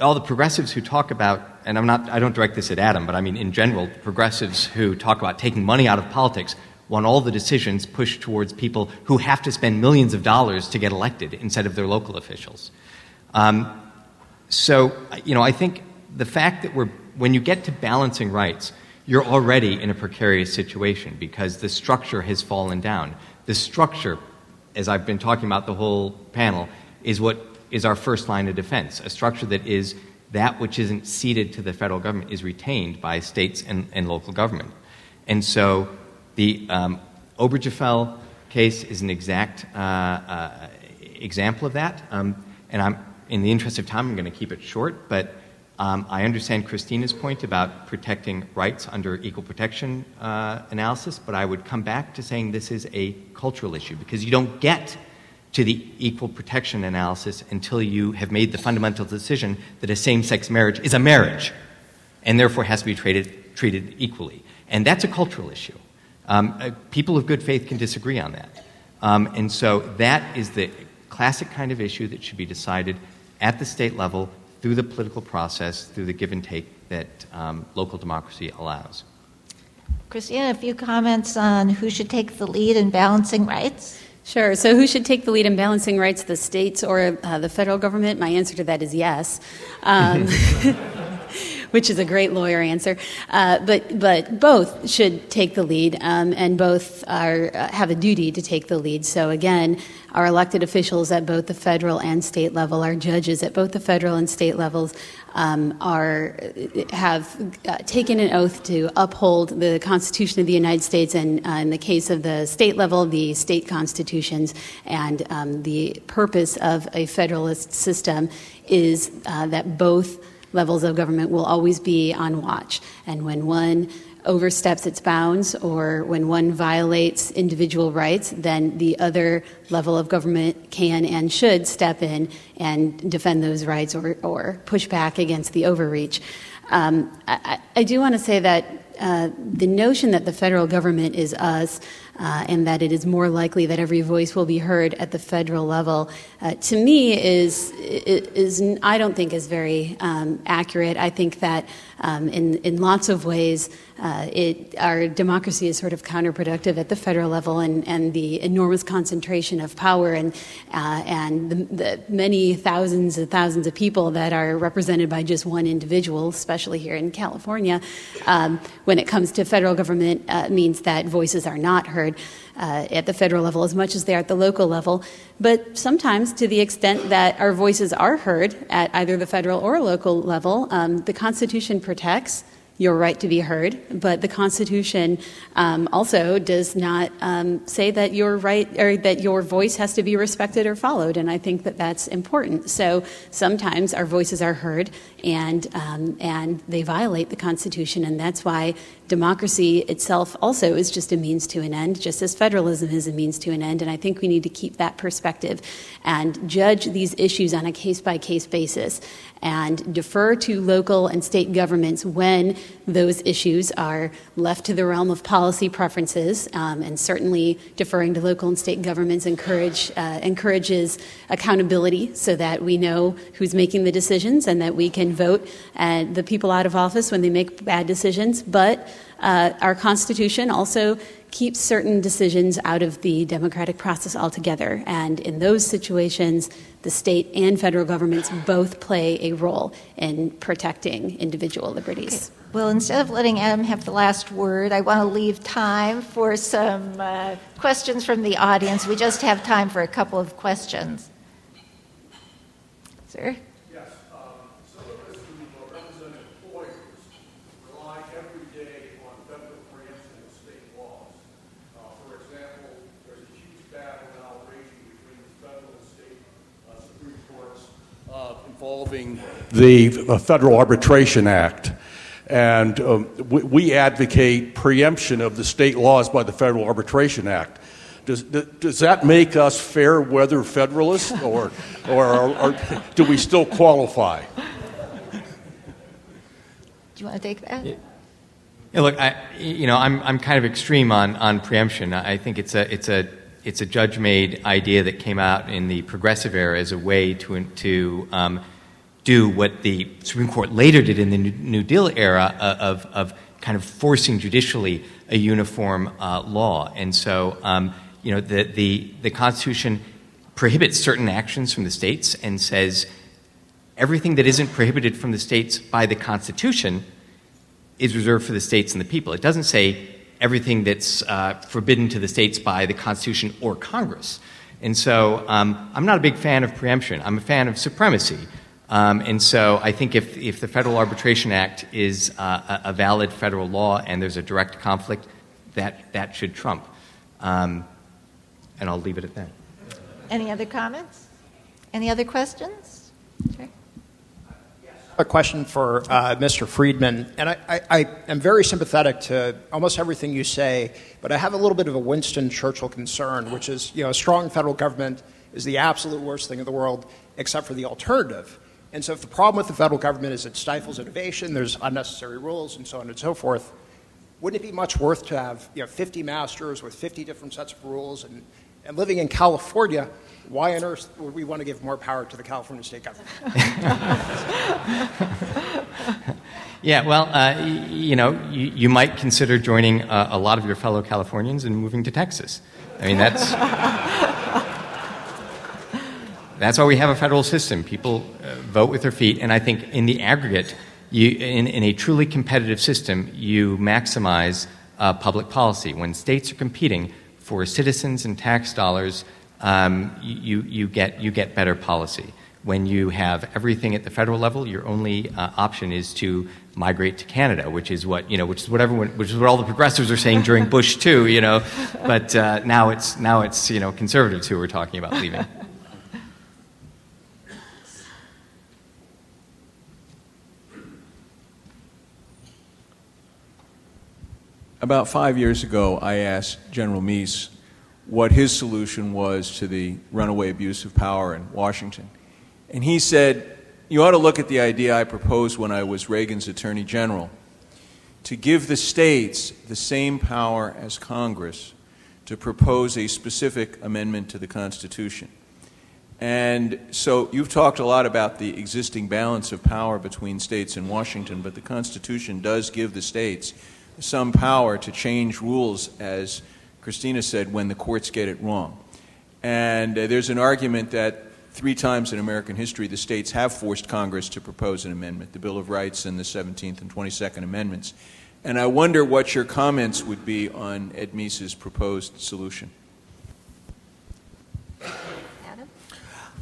all the progressives who talk about, and I'm not, I don't direct this at Adam, but I mean in general, progressives who talk about taking money out of politics want all the decisions pushed towards people who have to spend millions of dollars to get elected instead of their local officials. Um, so, you know, I think the fact that we're, when you get to balancing rights, you're already in a precarious situation because the structure has fallen down. The structure, as I've been talking about the whole panel, is what is our first line of defense, a structure that is that which isn't ceded to the federal government is retained by states and, and local government. And so the um, Obergefell case is an exact uh, uh, example of that. Um, and I'm, in the interest of time, I'm going to keep it short, but um, I understand Christina's point about protecting rights under equal protection uh, analysis, but I would come back to saying this is a cultural issue because you don't get to the equal protection analysis until you have made the fundamental decision that a same-sex marriage is a marriage and therefore has to be treated, treated equally. And that's a cultural issue. Um, uh, people of good faith can disagree on that. Um, and so that is the classic kind of issue that should be decided at the state level through the political process, through the give and take that um, local democracy allows. Christina, a few comments on who should take the lead in balancing rights? Sure. So who should take the lead in balancing rights, the states or uh, the federal government? My answer to that is yes, um, which is a great lawyer answer. Uh, but but both should take the lead, um, and both are, uh, have a duty to take the lead. So again, our elected officials at both the federal and state level, our judges at both the federal and state levels, um, are have uh, taken an oath to uphold the Constitution of the United States, and uh, in the case of the state level, the state constitutions. And um, the purpose of a federalist system is uh, that both levels of government will always be on watch, and when one oversteps its bounds or when one violates individual rights, then the other level of government can and should step in and defend those rights or, or push back against the overreach. Um, I, I do want to say that uh, the notion that the federal government is us uh, and that it is more likely that every voice will be heard at the federal level, uh, to me is, is, is, I don't think is very um, accurate. I think that um, in, in lots of ways, Uh, it, our democracy is sort of counterproductive at the federal level, and, and the enormous concentration of power and, uh, and the, the many thousands and thousands of people that are represented by just one individual, especially here in California, um, when it comes to federal government, uh, means that voices are not heard uh, at the federal level as much as they are at the local level. But sometimes, to the extent that our voices are heard at either the federal or local level, um, the Constitution protects your right to be heard, but the Constitution um, also does not um, say that your right or that your voice has to be respected or followed, and I think that that's important. So sometimes our voices are heard, and um, and they violate the Constitution, and that's why democracy itself also is just a means to an end, just as federalism is a means to an end, and I think we need to keep that perspective and judge these issues on a case-by-case basis and defer to local and state governments when those issues are left to the realm of policy preferences, um, and certainly deferring to local and state governments encourage, uh, encourages accountability so that we know who's making the decisions and that we can vote uh, the people out of office when they make bad decisions. But uh, our Constitution also keeps certain decisions out of the democratic process altogether, and in those situations, the state and federal governments both play a role in protecting individual liberties. Okay. Well, instead of letting Adam have the last word, I want to leave time for some uh, questions from the audience. We just have time for a couple of questions. Sir? Involving the Federal Arbitration Act, and um, we, we advocate preemption of the state laws by the Federal Arbitration Act. Does, does that make us fair weather Federalists, or, or, or, or do we still qualify? Do you want to take that? Yeah. Yeah, look, I, you know, I'm I'm kind of extreme on on preemption. I think it's a it's a it's a judge-made idea that came out in the progressive era as a way to to um, do what the Supreme Court later did in the New Deal era of, of kind of forcing judicially a uniform uh, law. And so, um, you know, the, the, the Constitution prohibits certain actions from the states and says everything that isn't prohibited from the states by the Constitution is reserved for the states and the people. It doesn't say everything that's uh, forbidden to the states by the Constitution or Congress. And so um, I'm not a big fan of preemption. I'm a fan of supremacy. Um, and so I think if, if the Federal Arbitration Act is uh, a valid federal law and there's a direct conflict, that, that should trump. Um, and I'll leave it at that. Any other comments? Any other questions? Sure. A question for uh, Mister Freedman. And I, I, I am very sympathetic to almost everything you say, but I have a little bit of a Winston Churchill concern, which is, you know, a strong federal government is the absolute worst thing in the world except for the alternative. And so if the problem with the federal government is it stifles innovation, there's unnecessary rules, and so on and so forth, wouldn't it be much worth to have, you know, fifty masters with fifty different sets of rules? And, and living in California, why on earth would we want to give more power to the California state government? Yeah, well, uh, you know, you, you might consider joining uh, a lot of your fellow Californians and moving to Texas. I mean, that's... That's why we have a federal system. People uh, vote with their feet, and I think in the aggregate, you, in, in a truly competitive system, you maximize uh, public policy. When states are competing for citizens and tax dollars, um, you, you, get, you get better policy. When you have everything at the federal level, your only uh, option is to migrate to Canada, which is what you know, which is what everyone, which is what all the progressives are saying during Bush too, you know. But uh, now it's now it's you know conservatives who are talking about leaving. About five years ago, I asked General Meese what his solution was to the runaway abuse of power in Washington. And he said, you ought to look at the idea I proposed when I was Reagan's Attorney General, to give the states the same power as Congress to propose a specific amendment to the Constitution. And so you've talked a lot about the existing balance of power between states and Washington, but the Constitution does give the states some power to change rules, as Christina said, when the courts get it wrong. And uh, there's an argument that three times in American history the states have forced Congress to propose an amendment, the Bill of Rights and the seventeenth and twenty-second Amendments. And I wonder what your comments would be on Ed Meese's proposed solution. Adam?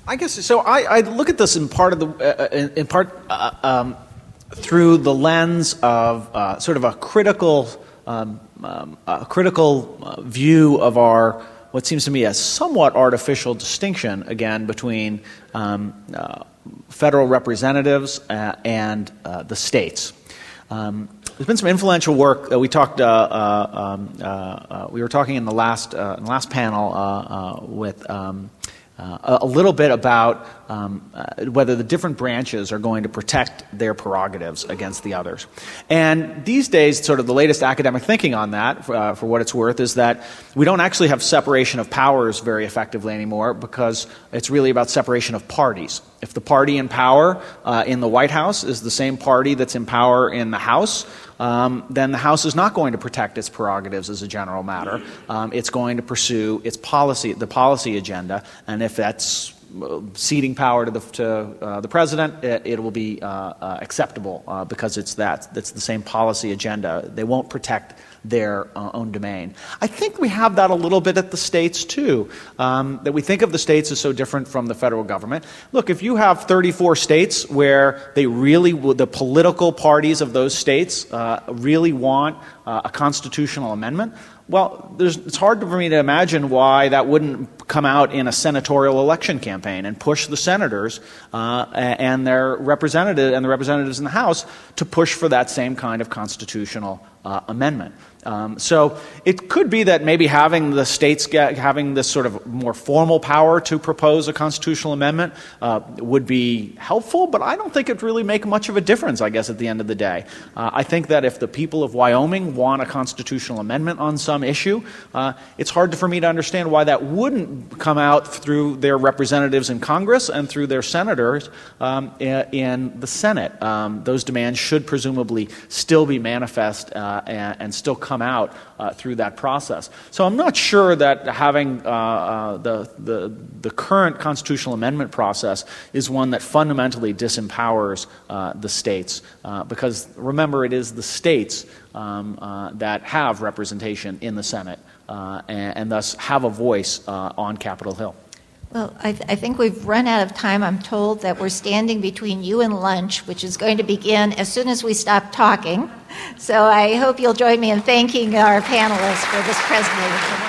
I guess so. I, I look at this in part, of the, uh, in, in part uh, um, through the lens of uh, sort of a critical, um, um, a critical uh, view of our what seems to me a somewhat artificial distinction, again, between um, uh, federal representatives uh, and uh, the states. Um, there's been some influential work that we talked. Uh, uh, um, uh, uh, we were talking in the last uh, in the last panel uh, uh, with um, uh, a little bit about um, uh, whether the different branches are going to protect their prerogatives against the others. And these days, sort of the latest academic thinking on that, uh, for what it's worth, is that we don't actually have separation of powers very effectively anymore, because it's really about separation of parties. If the party in power uh, in the White House is the same party that's in power in the House, um, then the House is not going to protect its prerogatives as a general matter. Um, it's going to pursue its policy, the policy agenda, and if that's ceding power to the, to, uh, the president, it, it will be uh, uh, acceptable uh, because it's that. That's the same policy agenda. They won't protect their uh, own domain. I think we have that a little bit at the states too, um, that we think of the states as so different from the federal government. Look, if you have thirty-four states where they really, the political parties of those states uh, really want uh, a constitutional amendment, well, there's, it's hard for me to imagine why that wouldn't come out in a senatorial election campaign and push the senators uh, and their representative and the representatives in the House to push for that same kind of constitutional uh, amendment. Um, so it could be that maybe having the states get, having this sort of more formal power to propose a constitutional amendment uh, would be helpful, but I don't think it would really make much of a difference, I guess, at the end of the day. Uh, I think that if the people of Wyoming want a constitutional amendment on some issue, uh, it's hard for me to understand why that wouldn't come out through their representatives in Congress and through their senators um, in the Senate. Um, those demands should presumably still be manifest uh, and, and still come come out uh, through that process. So I'm not sure that having uh, uh, the, the, the current constitutional amendment process is one that fundamentally disempowers uh, the states, uh, because remember, it is the states um, uh, that have representation in the Senate uh, and, and thus have a voice uh, on Capitol Hill. Well, I, th I think we've run out of time. I'm told that we're standing between you and lunch, which is going to begin as soon as we stop talking. So I hope you'll join me in thanking our panelists for this presentation.